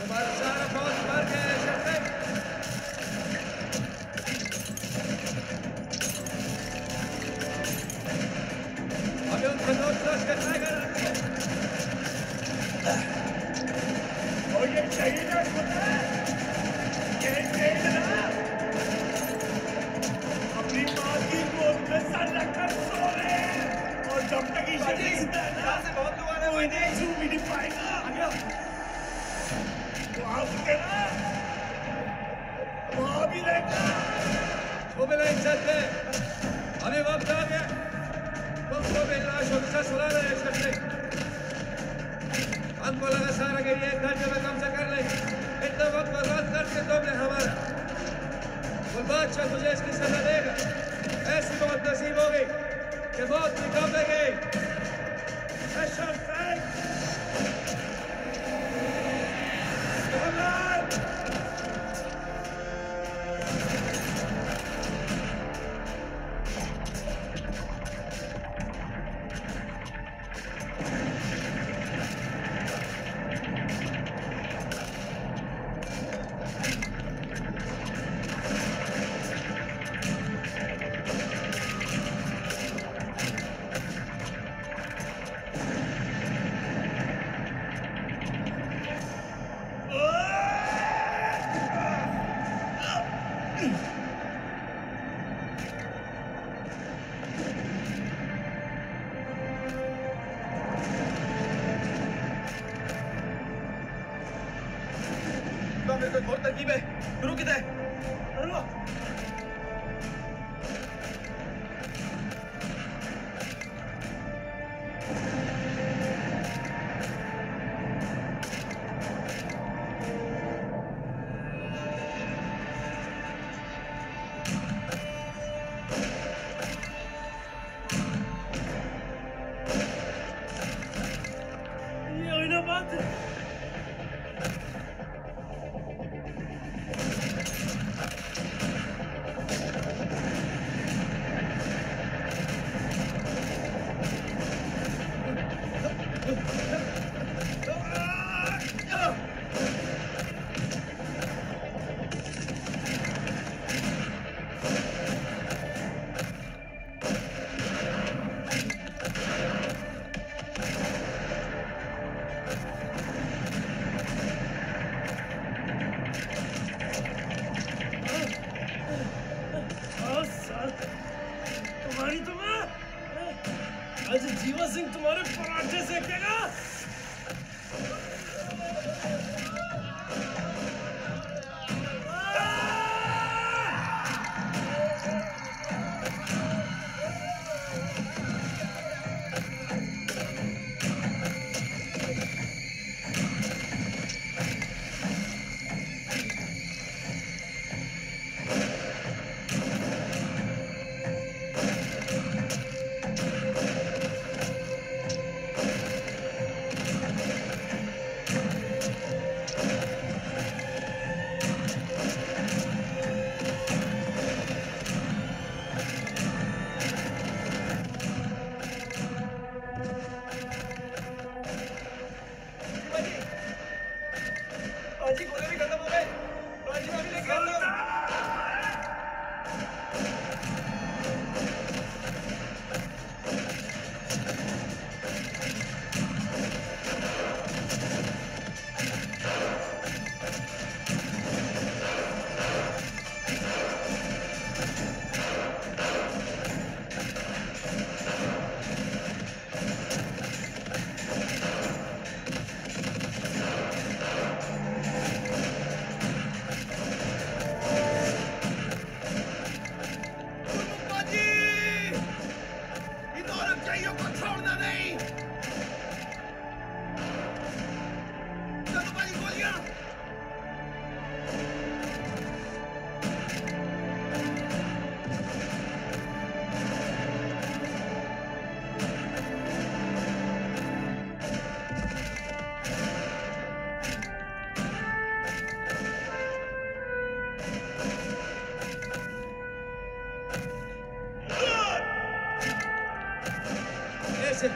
हमारा सारा फौज भर के शक्ति। अभी उनको नोट नोट करना है और ये चाहिए ना पता है ये चाहिए ना अपनी माँ की गोद में सर रखकर सो रहे और जब तक ईश्वर से बहुत लोग आने हुए नहीं जो भी नहीं पाएगा वहाँ उठेगा वहाँ भी रहेगा वो भी लाइन चलते। अभी वक्त आ गया, वक्त को बेला शोभिशा सुला रहे हैं शक्ति। हमको लगा सारा के लिए एक घंटे में कम से कर ले, इतना वक्त बर्बाद करके तुमने हमारा। वो बादशाह तुझे इसकी सजा देगा। ऐसी बहुत नसीब हो गई कि बहुत निकम रह गई। Ishar Singh! Samana! आज जीवा सिंह तुम्हारे पराठे सेकेगा।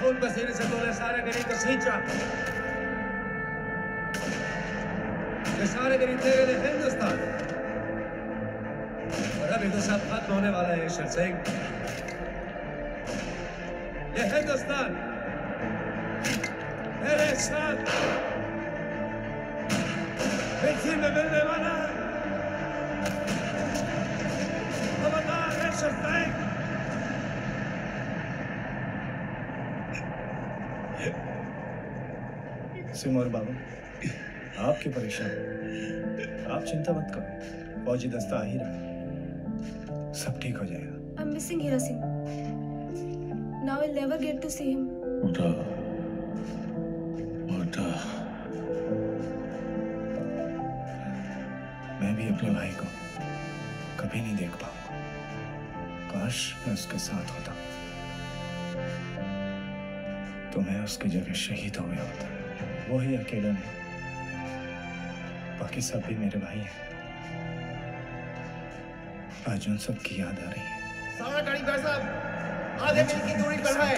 Kul basir se tole Saragarhi ko sincha ye Saragarhi tere liye Hindustan aur ab Hindustan khatam hone wala hai Ishar Singh ye Hindustan mere saath pehle mein milne wala khatamdar hai Ishar Singh सिमर बाबू, आप क्यों परेशान? आप चिंता मत करो, फौजी दस्ता आ ही रहा, सब ठीक हो जाएगा। I'm missing Hira Singh. Now I'll never get to see him. बेटा, बेटा, मैं भी अपने भाई को कभी नहीं देख पाऊंगा। काश मैं उसके साथ होता, तो मैं उसकी जगह शहीद हो गया होता। वो ही अकेला नहीं, बाकी सब भी मेरे भाई हैं। आज उन सब की याद आ रही है। सारागढ़ी भाई साहब, आधे मील की दूरी पर है,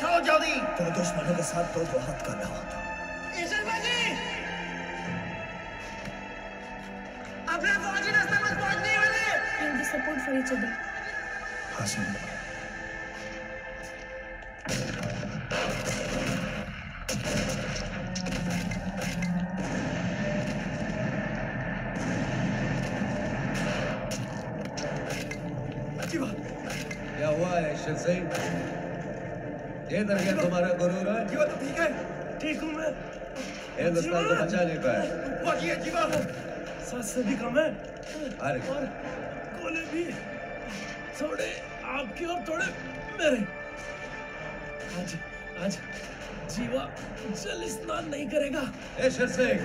चलो जल्दी। तो दुश्मनों के साथ तो बहुत करना होता। ईश्वर जी, अपने फौजी रास्ते में पहुंचने वाले। We'll be support for each other. हाँ सुनो। ये दरगाह तुम्हारा गुरूर है। जीवा तो ठीक है, ठीक हूँ मैं। ये दस्तार को बचा नहीं पाया। बाकी है जीवा, साथ से भी कम है। और गोले भी, थोड़े आपके और थोड़े मेरे। आज, आज जीवा जल स्नान नहीं करेगा। ईश्वर सिंह,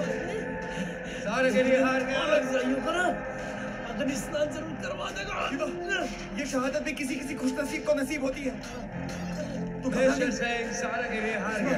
सारे के लिए हार गया। ओरकज़ाइयों को ना अग्नि स्नान जरूर करवा देगा। जीवा, ये शहादत भी किसी किसी खुशनसीब को नसीब होती है। ईश्वर सिंह सारागढ़ी हार गया।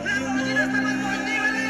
फौजी रास्ते पर पहुंचने वाले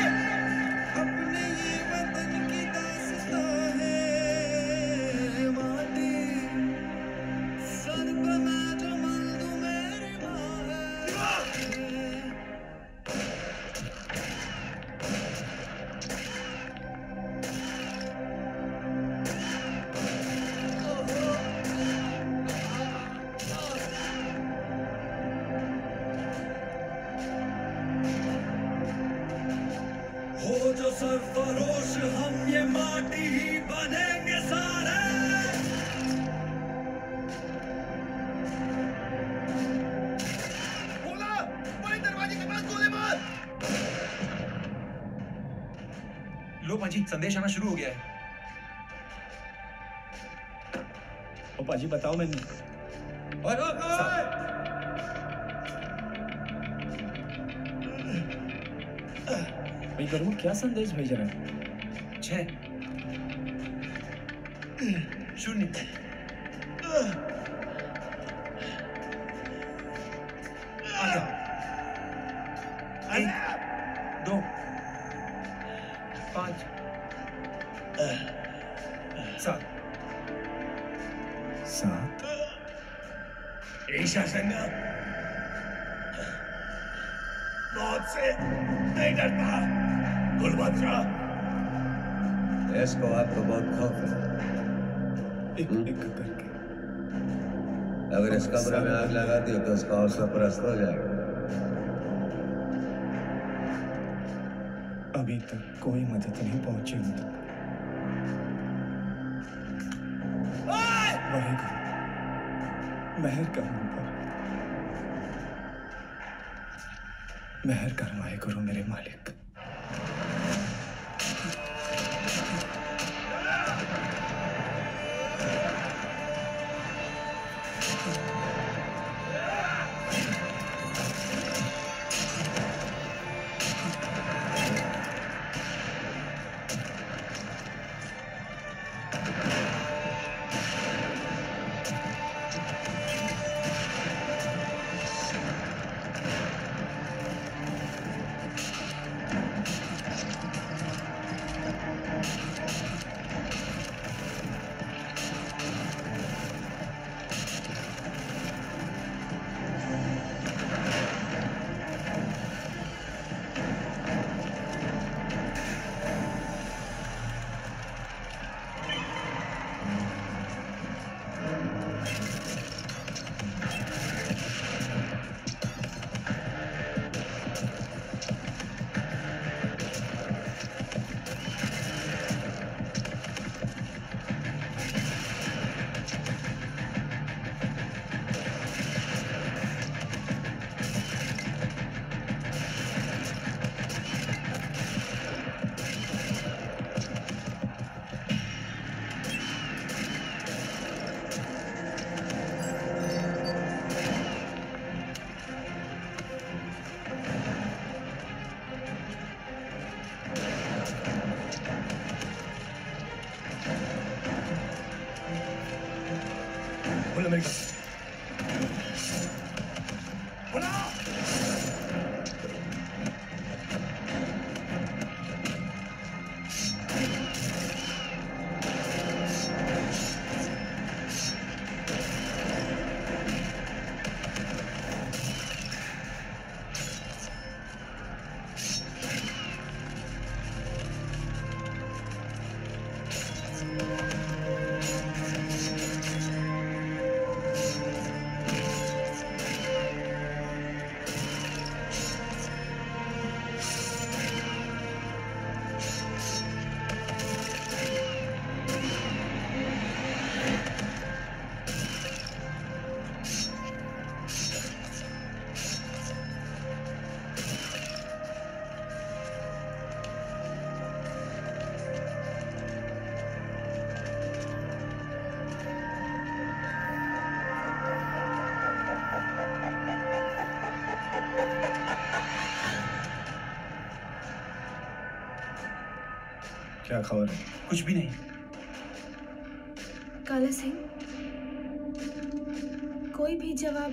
लो पाजी, संदेश आना शुरू हो गया है। ओ पाजी बताओ मैंने और ओ, ओ, भाई गरुड़ क्या संदेश भेज रहा है? छह शून्य एक दो पाँच सात सात ईशा सिंह मौत से नहीं डरता गुलबत्रा। इसको आपको बहुत खौफ है। एक एक करके अगर इस कमरे में आग लगा दी तो इसका और सरपरस्त हो जाएगा। अभी तक कोई मदद नहीं पहुंची मुझे। वाहेगुरु मेहर कर मुझ पर, मेहर कर वाहेगुरु मेरे मालिक। क्या खबर है? कुछ भी नहीं। काला सिंह, कोई भी जवाब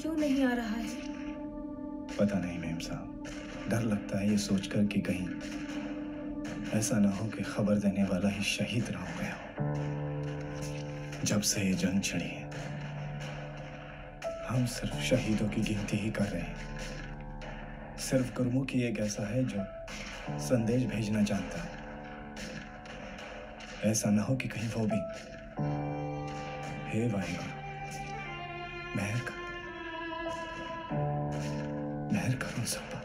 क्यों नहीं आ रहा है? पता नहीं मेम साहब, डर लगता है ये सोचकर कि कहीं ऐसा ना हो कि खबर देने वाला ही शहीद ना हो गया हो। जब से ये जंग छिड़ी है हम सिर्फ शहीदों की गिनती ही कर रहे हैं। सिर्फ गुरमु की एक ऐसा है जो संदेश भेजना जानता है। ऐसा ना हो कि कहीं वो भी। हे वाहेगुरु मेहर कर, मेहर कर उन सब पर।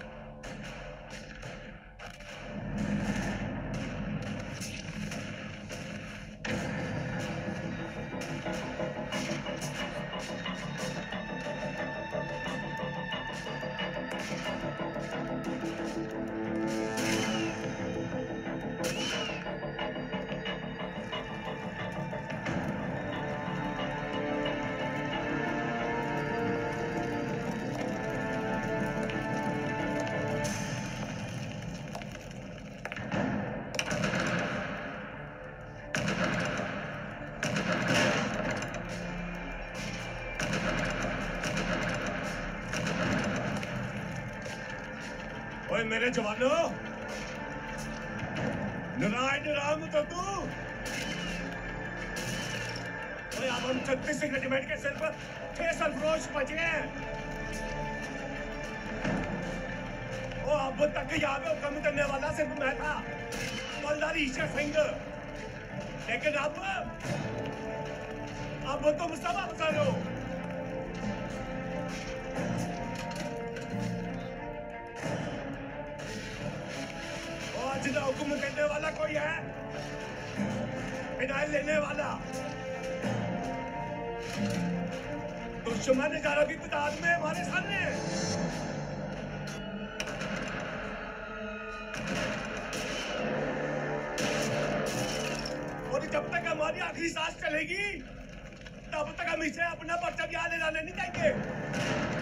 मेरे जवानों, नारायण राम तत्तू। अरे अब हम छत्तीस सिख रेजिमेंट के सिर पर छह सलफरोश बचे हैं। ओ अब तक यहाँ पे कमी करने वाला सिर्फ मैं था, बलदार ईशर सिंह। लेकिन अब अब तुम सब अफसर हो। जितना हुक्म देने वाला कोई है, हिदायत लेने वाला दुश्मन नजारा भी तादाद में हमारे सामने। और जब तक हमारी आखिरी सांस चलेगी, तब तक हम इसे अपना पर्चा यहाँ ले जाने नहीं देंगे।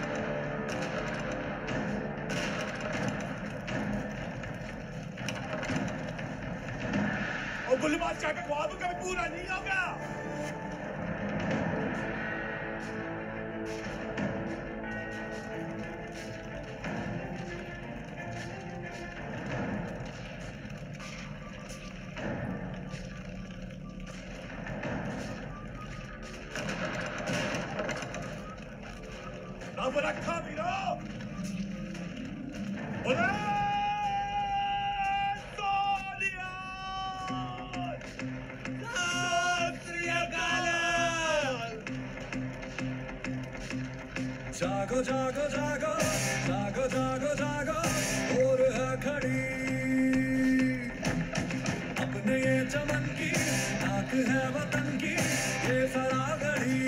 गुलबादशाह का ख्वाब कभी पूरा नहीं होगा। अब रखा वीरो बोला जागो जागो जागो जागो जागो जागो और है खड़ी अपने ये चमन की ताक है वतन की ये सरागढ़ी।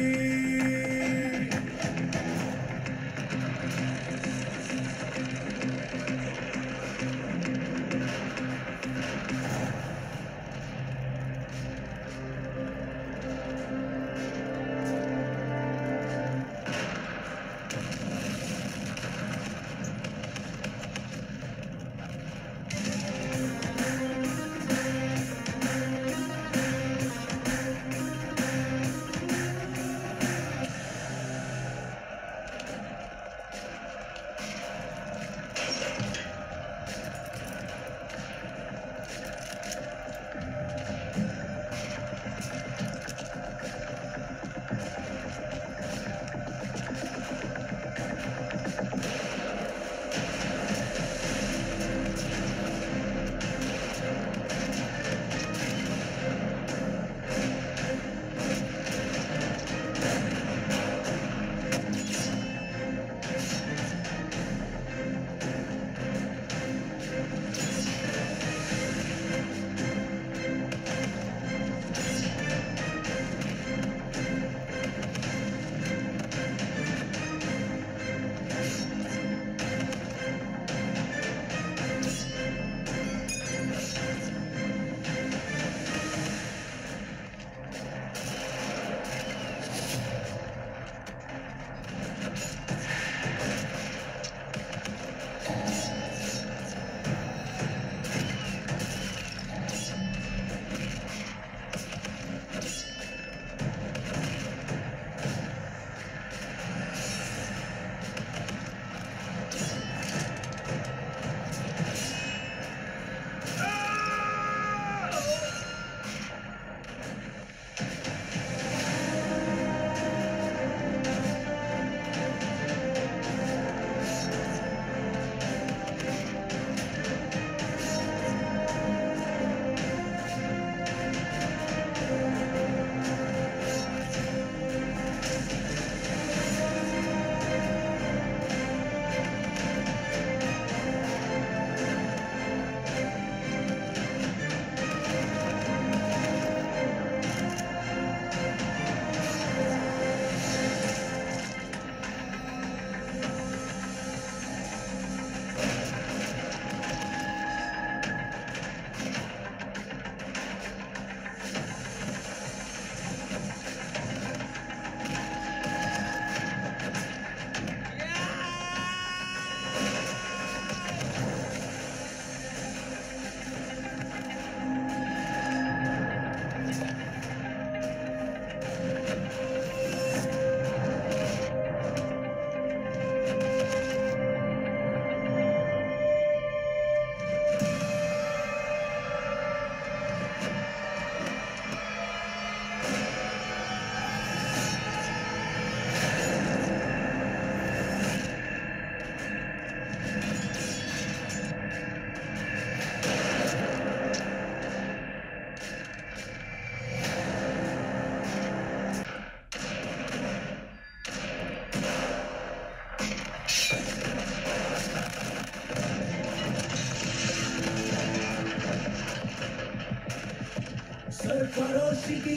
पड़ोसी की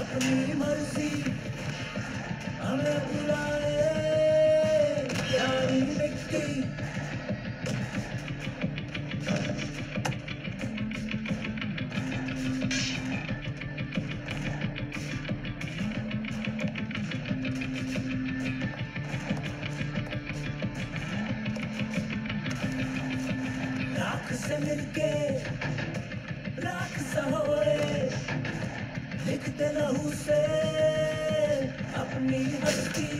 अपनी मर्जी हमें बुलाए प्यारी मिट्टी। राख से मिलके राख सहोए लिखते लहू से अपनी हस्ती।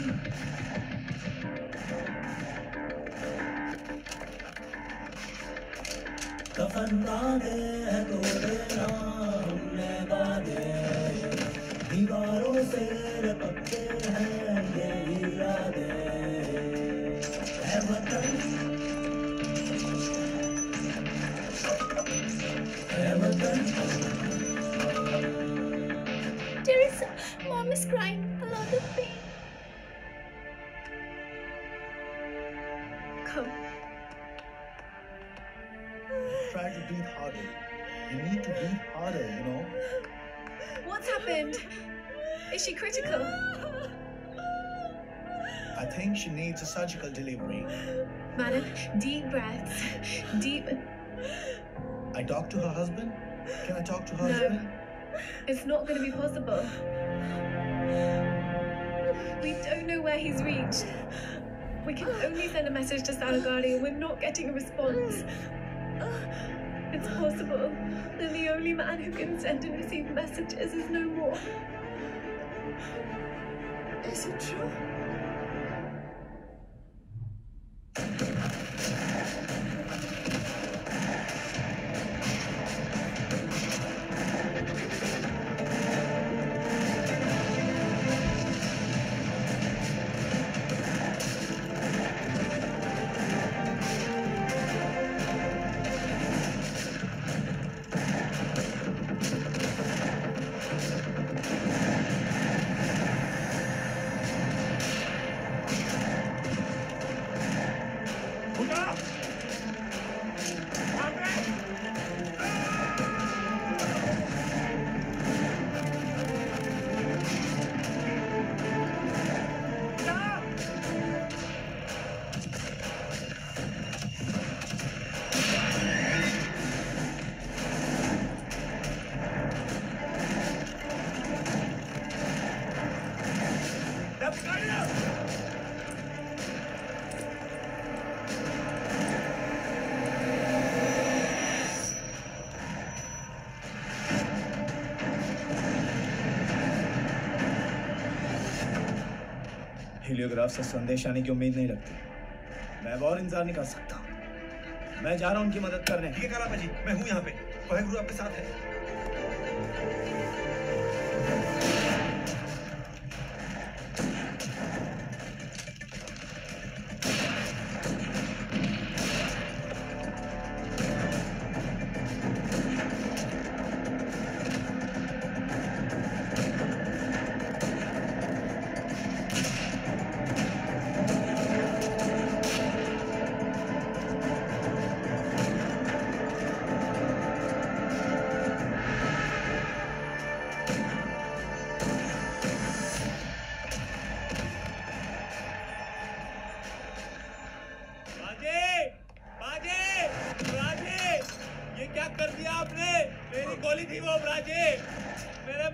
कफन बांधे है तो देना हमने बांधे दीवारों से लपकते हैं ये इरादे। है वतन Teresa, mom is crying. A lot of pain. Come. Try to breathe harder. You need to breathe harder, you know. What's happened? Is she critical? I think she needs a surgical delivery. Madam, deep breaths. Deep... I talked to her husband? Can I talk to her no, husband? It's not going to be possible. We don't know where he's reached. We can only send a message to Saragarhi and we're not getting a response. It's possible that the only man who can send and receive messages is no more. Is it true? हेलियोग्राफ से संदेश आने की उम्मीद नहीं रखती। मैं और इंतजार नहीं कर सकता। मैं जा रहा हूँ उनकी मदद करने। ये करा भाजी, मैं हूँ यहाँ पे। वाहिगुरु आपके साथ दिया मेरे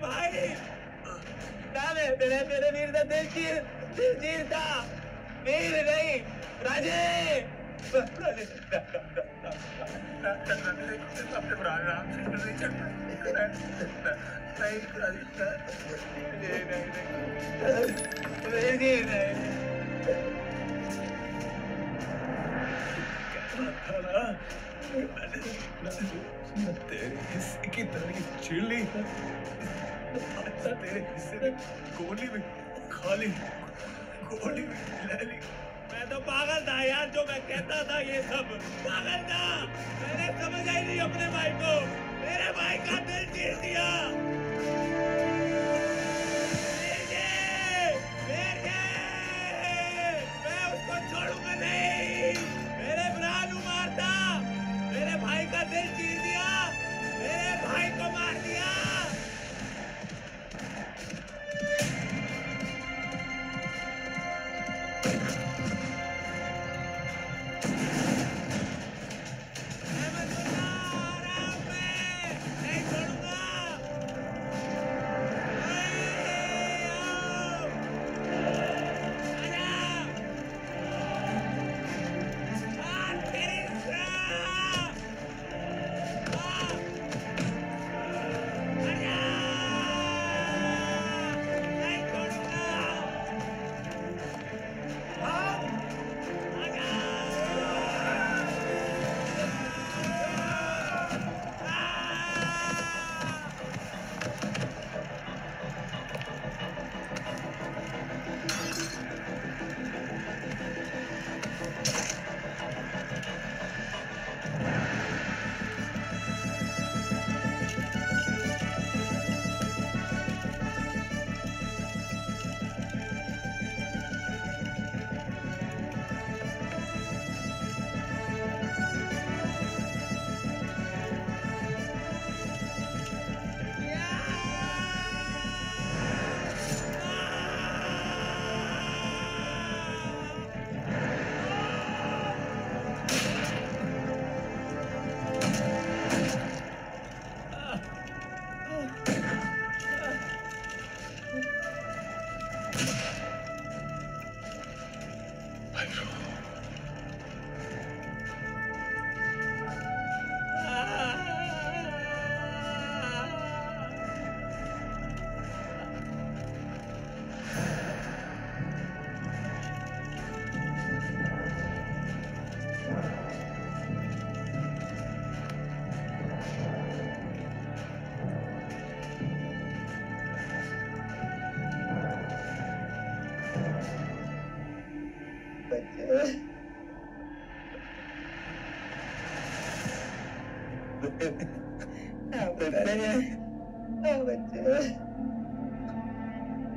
भाई को मार दिया।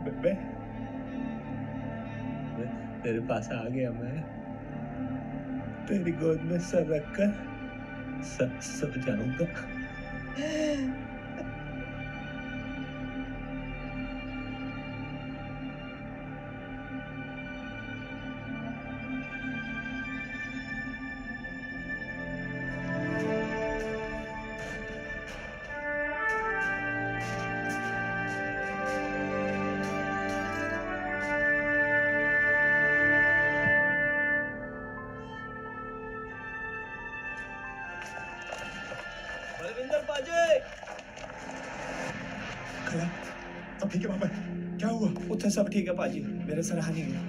बब्बे तेरे पास आ गया मैं, तेरी गोद में सर रखकर सब सब जाऊंगा। सब ठीक है पाजी, मेरे सराहनीय है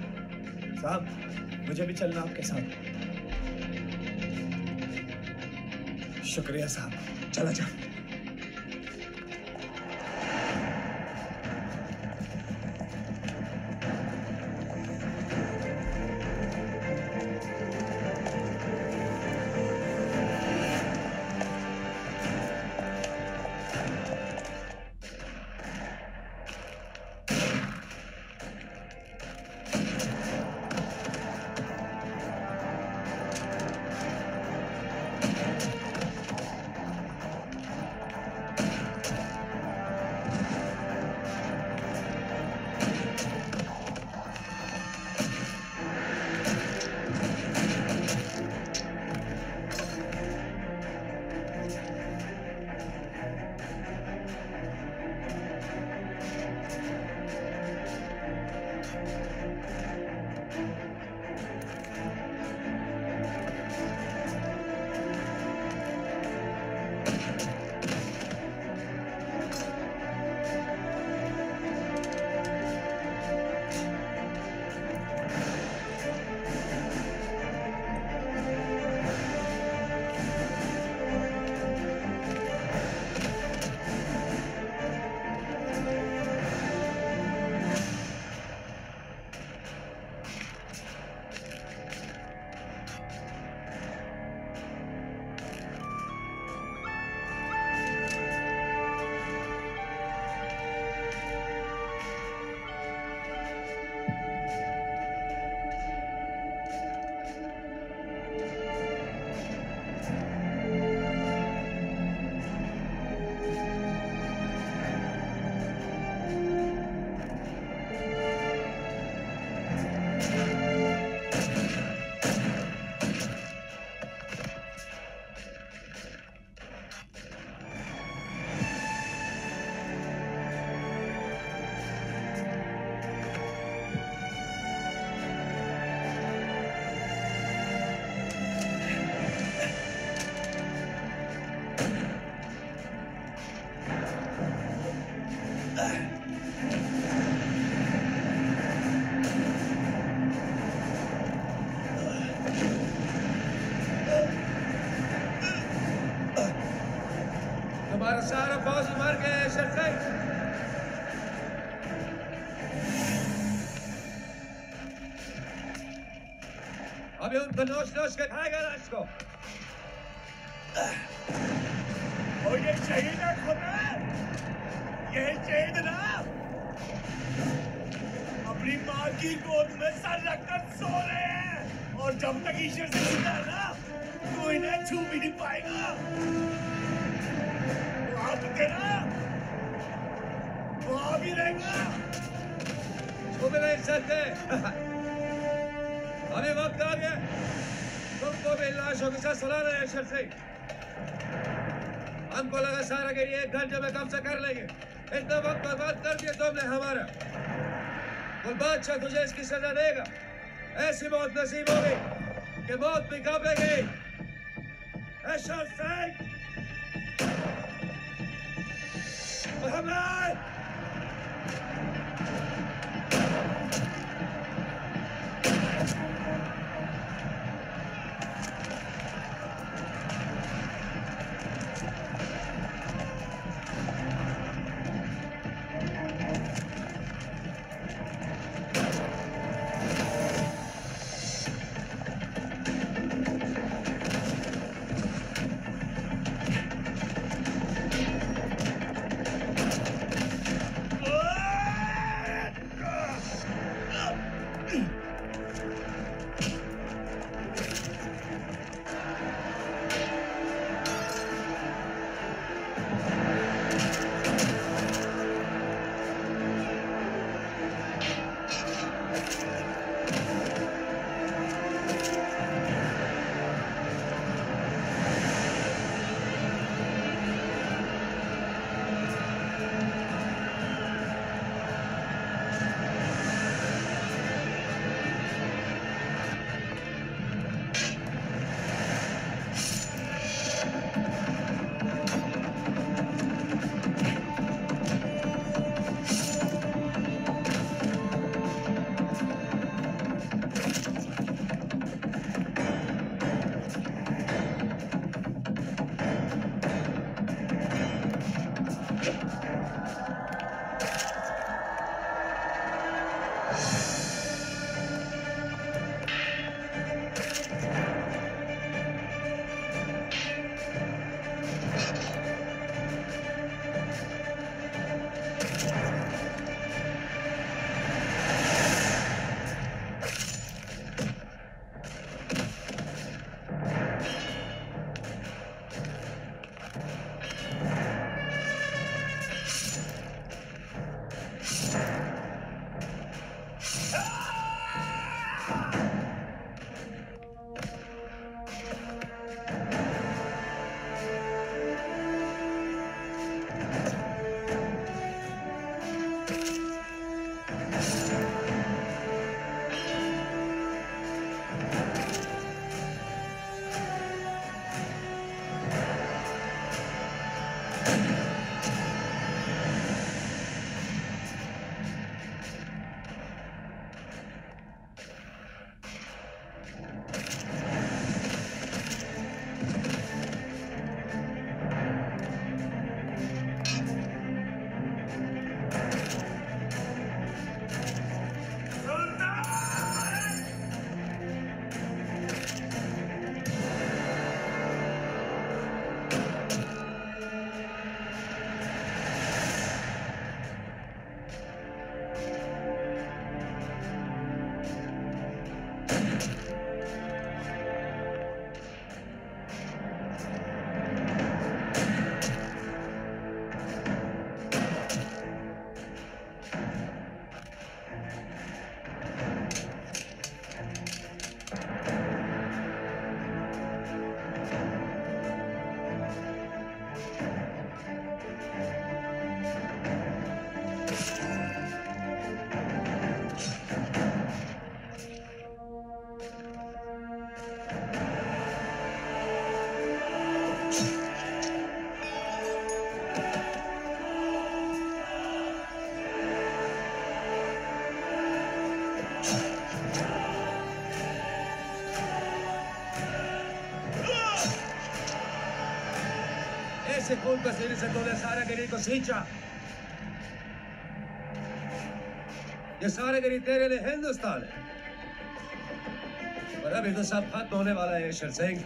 साहब, मुझे भी चलना आपके साथ। शुक्रिया साहब, चला जा। नोश नोश कर खाएगा राज को। और ये शहीद है खुदा, ये शहीद ना अपनी माँ की गोद में सर रखकर सो रहे हैं, और जब तक ईश्वर से जिंदा है ना तो इन्हें छू भी नहीं पाएगा। वहाँ पे ना वहाँ भी रहेगा। छुप नहीं सकते। अभी वक्त आ गया तुमको भी लाशों के साथ सलाह रहे इशर सिंह। हमको लगा सारा के लिए एक घंटे में कम से कर लेंगे, इतना वक्त बर्बाद कर दिया तुमने हमारा। और बादशाह तुझे इसकी सजा देगा। ऐसी मौत नसीब हो गई कि मौत भी कांपे गई। Ishar Singh Mohammad Esse culto civilizador de Saragarhi ko sincha. ये सारागढ़ी तेरे लिए हिंदुस्तान है, पर अब हिंदुस्तान खत्म होने वाला है इशर सिंह।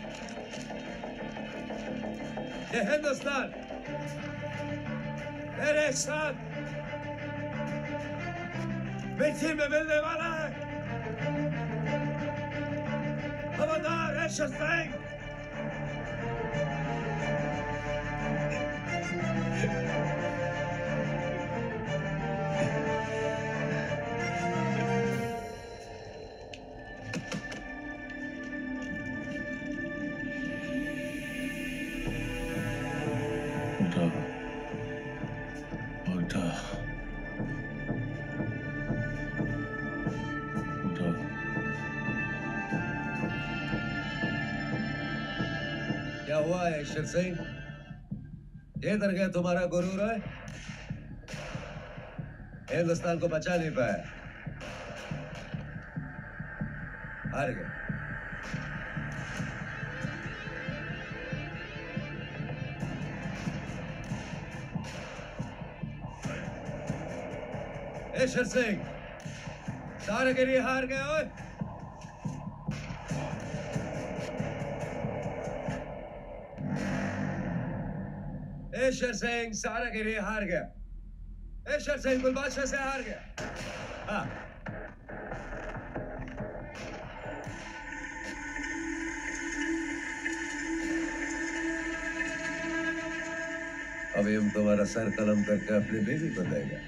ये हिंदुस्तान मेरे साथ मिट्टी में मिलने वाला है। खबरदार इशर सिंह। इशर सिंह, इधर गया तुम्हारा गुरूर है। हिंदुस्तान को बचा नहीं पाया, हार गया। इशर सिंह सारे के लिए हार गए। ओए इशर सिंह सारा के लिए हार गया। इशर सिंह गुलबादशाह से हार गया। हाँ। अभी हम तुम्हारा सर कलम करके अपने बेबी को देगा।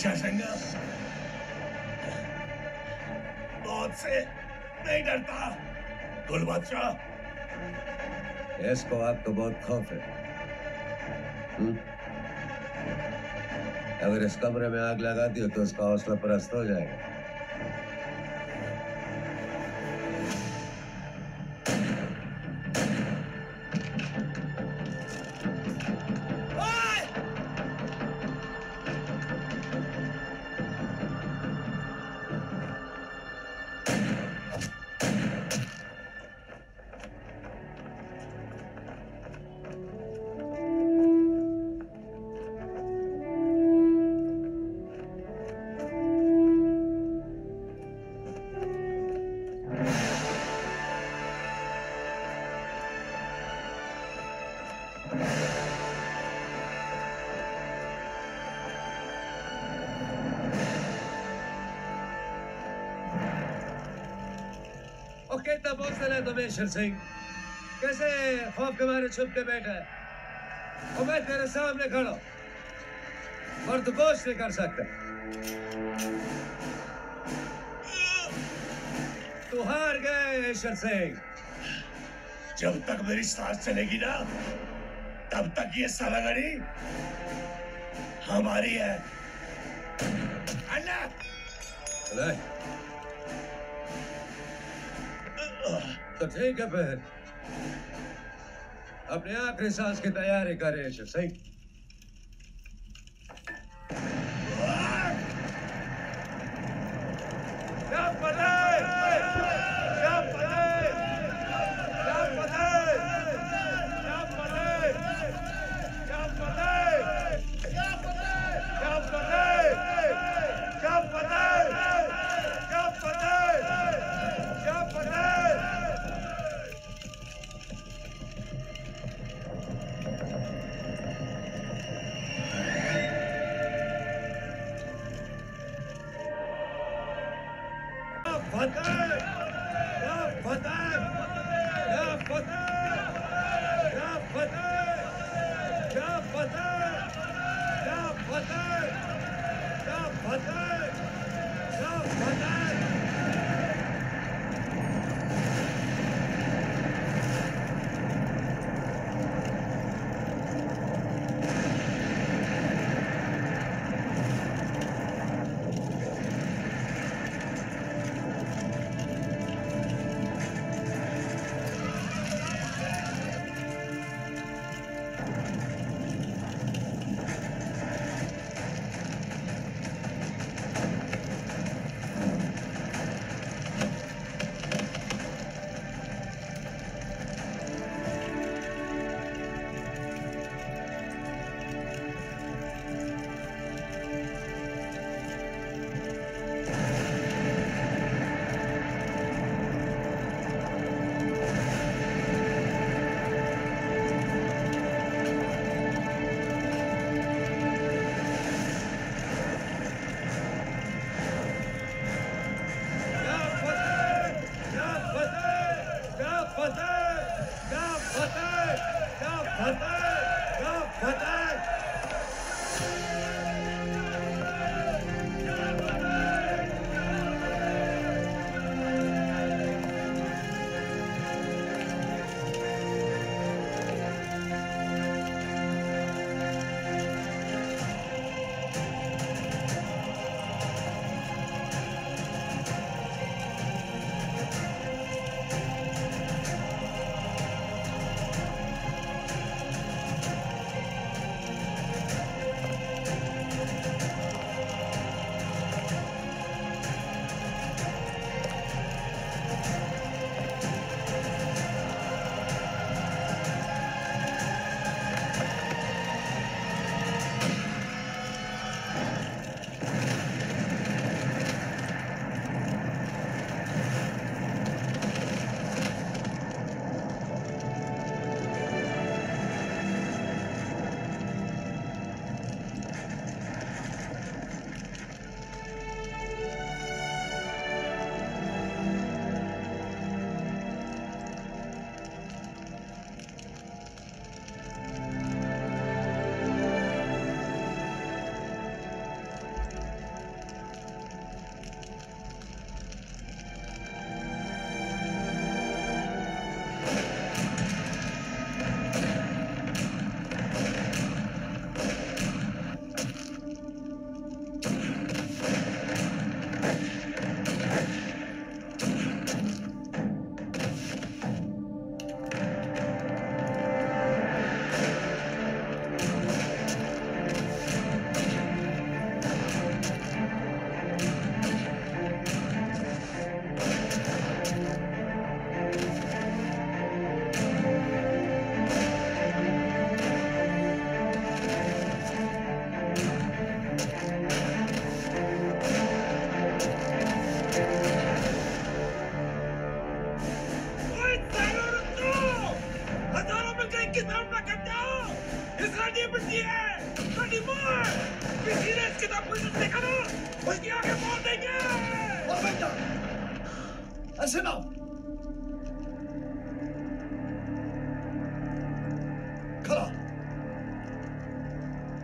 Ishar Singh, मौत से नहीं डरता गुलबादशाह। इसको आपको बहुत खौफ है। अगर इस कमरे में आग लगा दी हो तो उसका हौसला परस्त हो जाएगा। और कितना बौसला है तुम्हें इशर सिंह, कैसे खौफ के मारे छुप के बैठा है, और मैं तेरे सामने खड़ा हूँ, बर्दाश्त नहीं कर सकता। तू हार गए इशर सिंह। जब तक मेरी सांस चलेगी ना, तब तक ये सलागढ़ी हमारी है। अल्लाह। अल्लाह। तो ठीक है फिर, अपने आखिरी सांस की तैयारी करें Ishar Singh.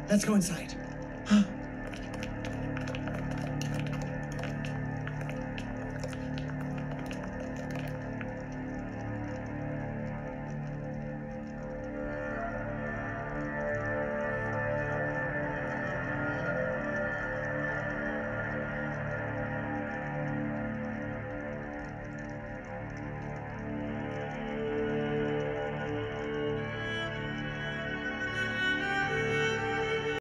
Let's go inside.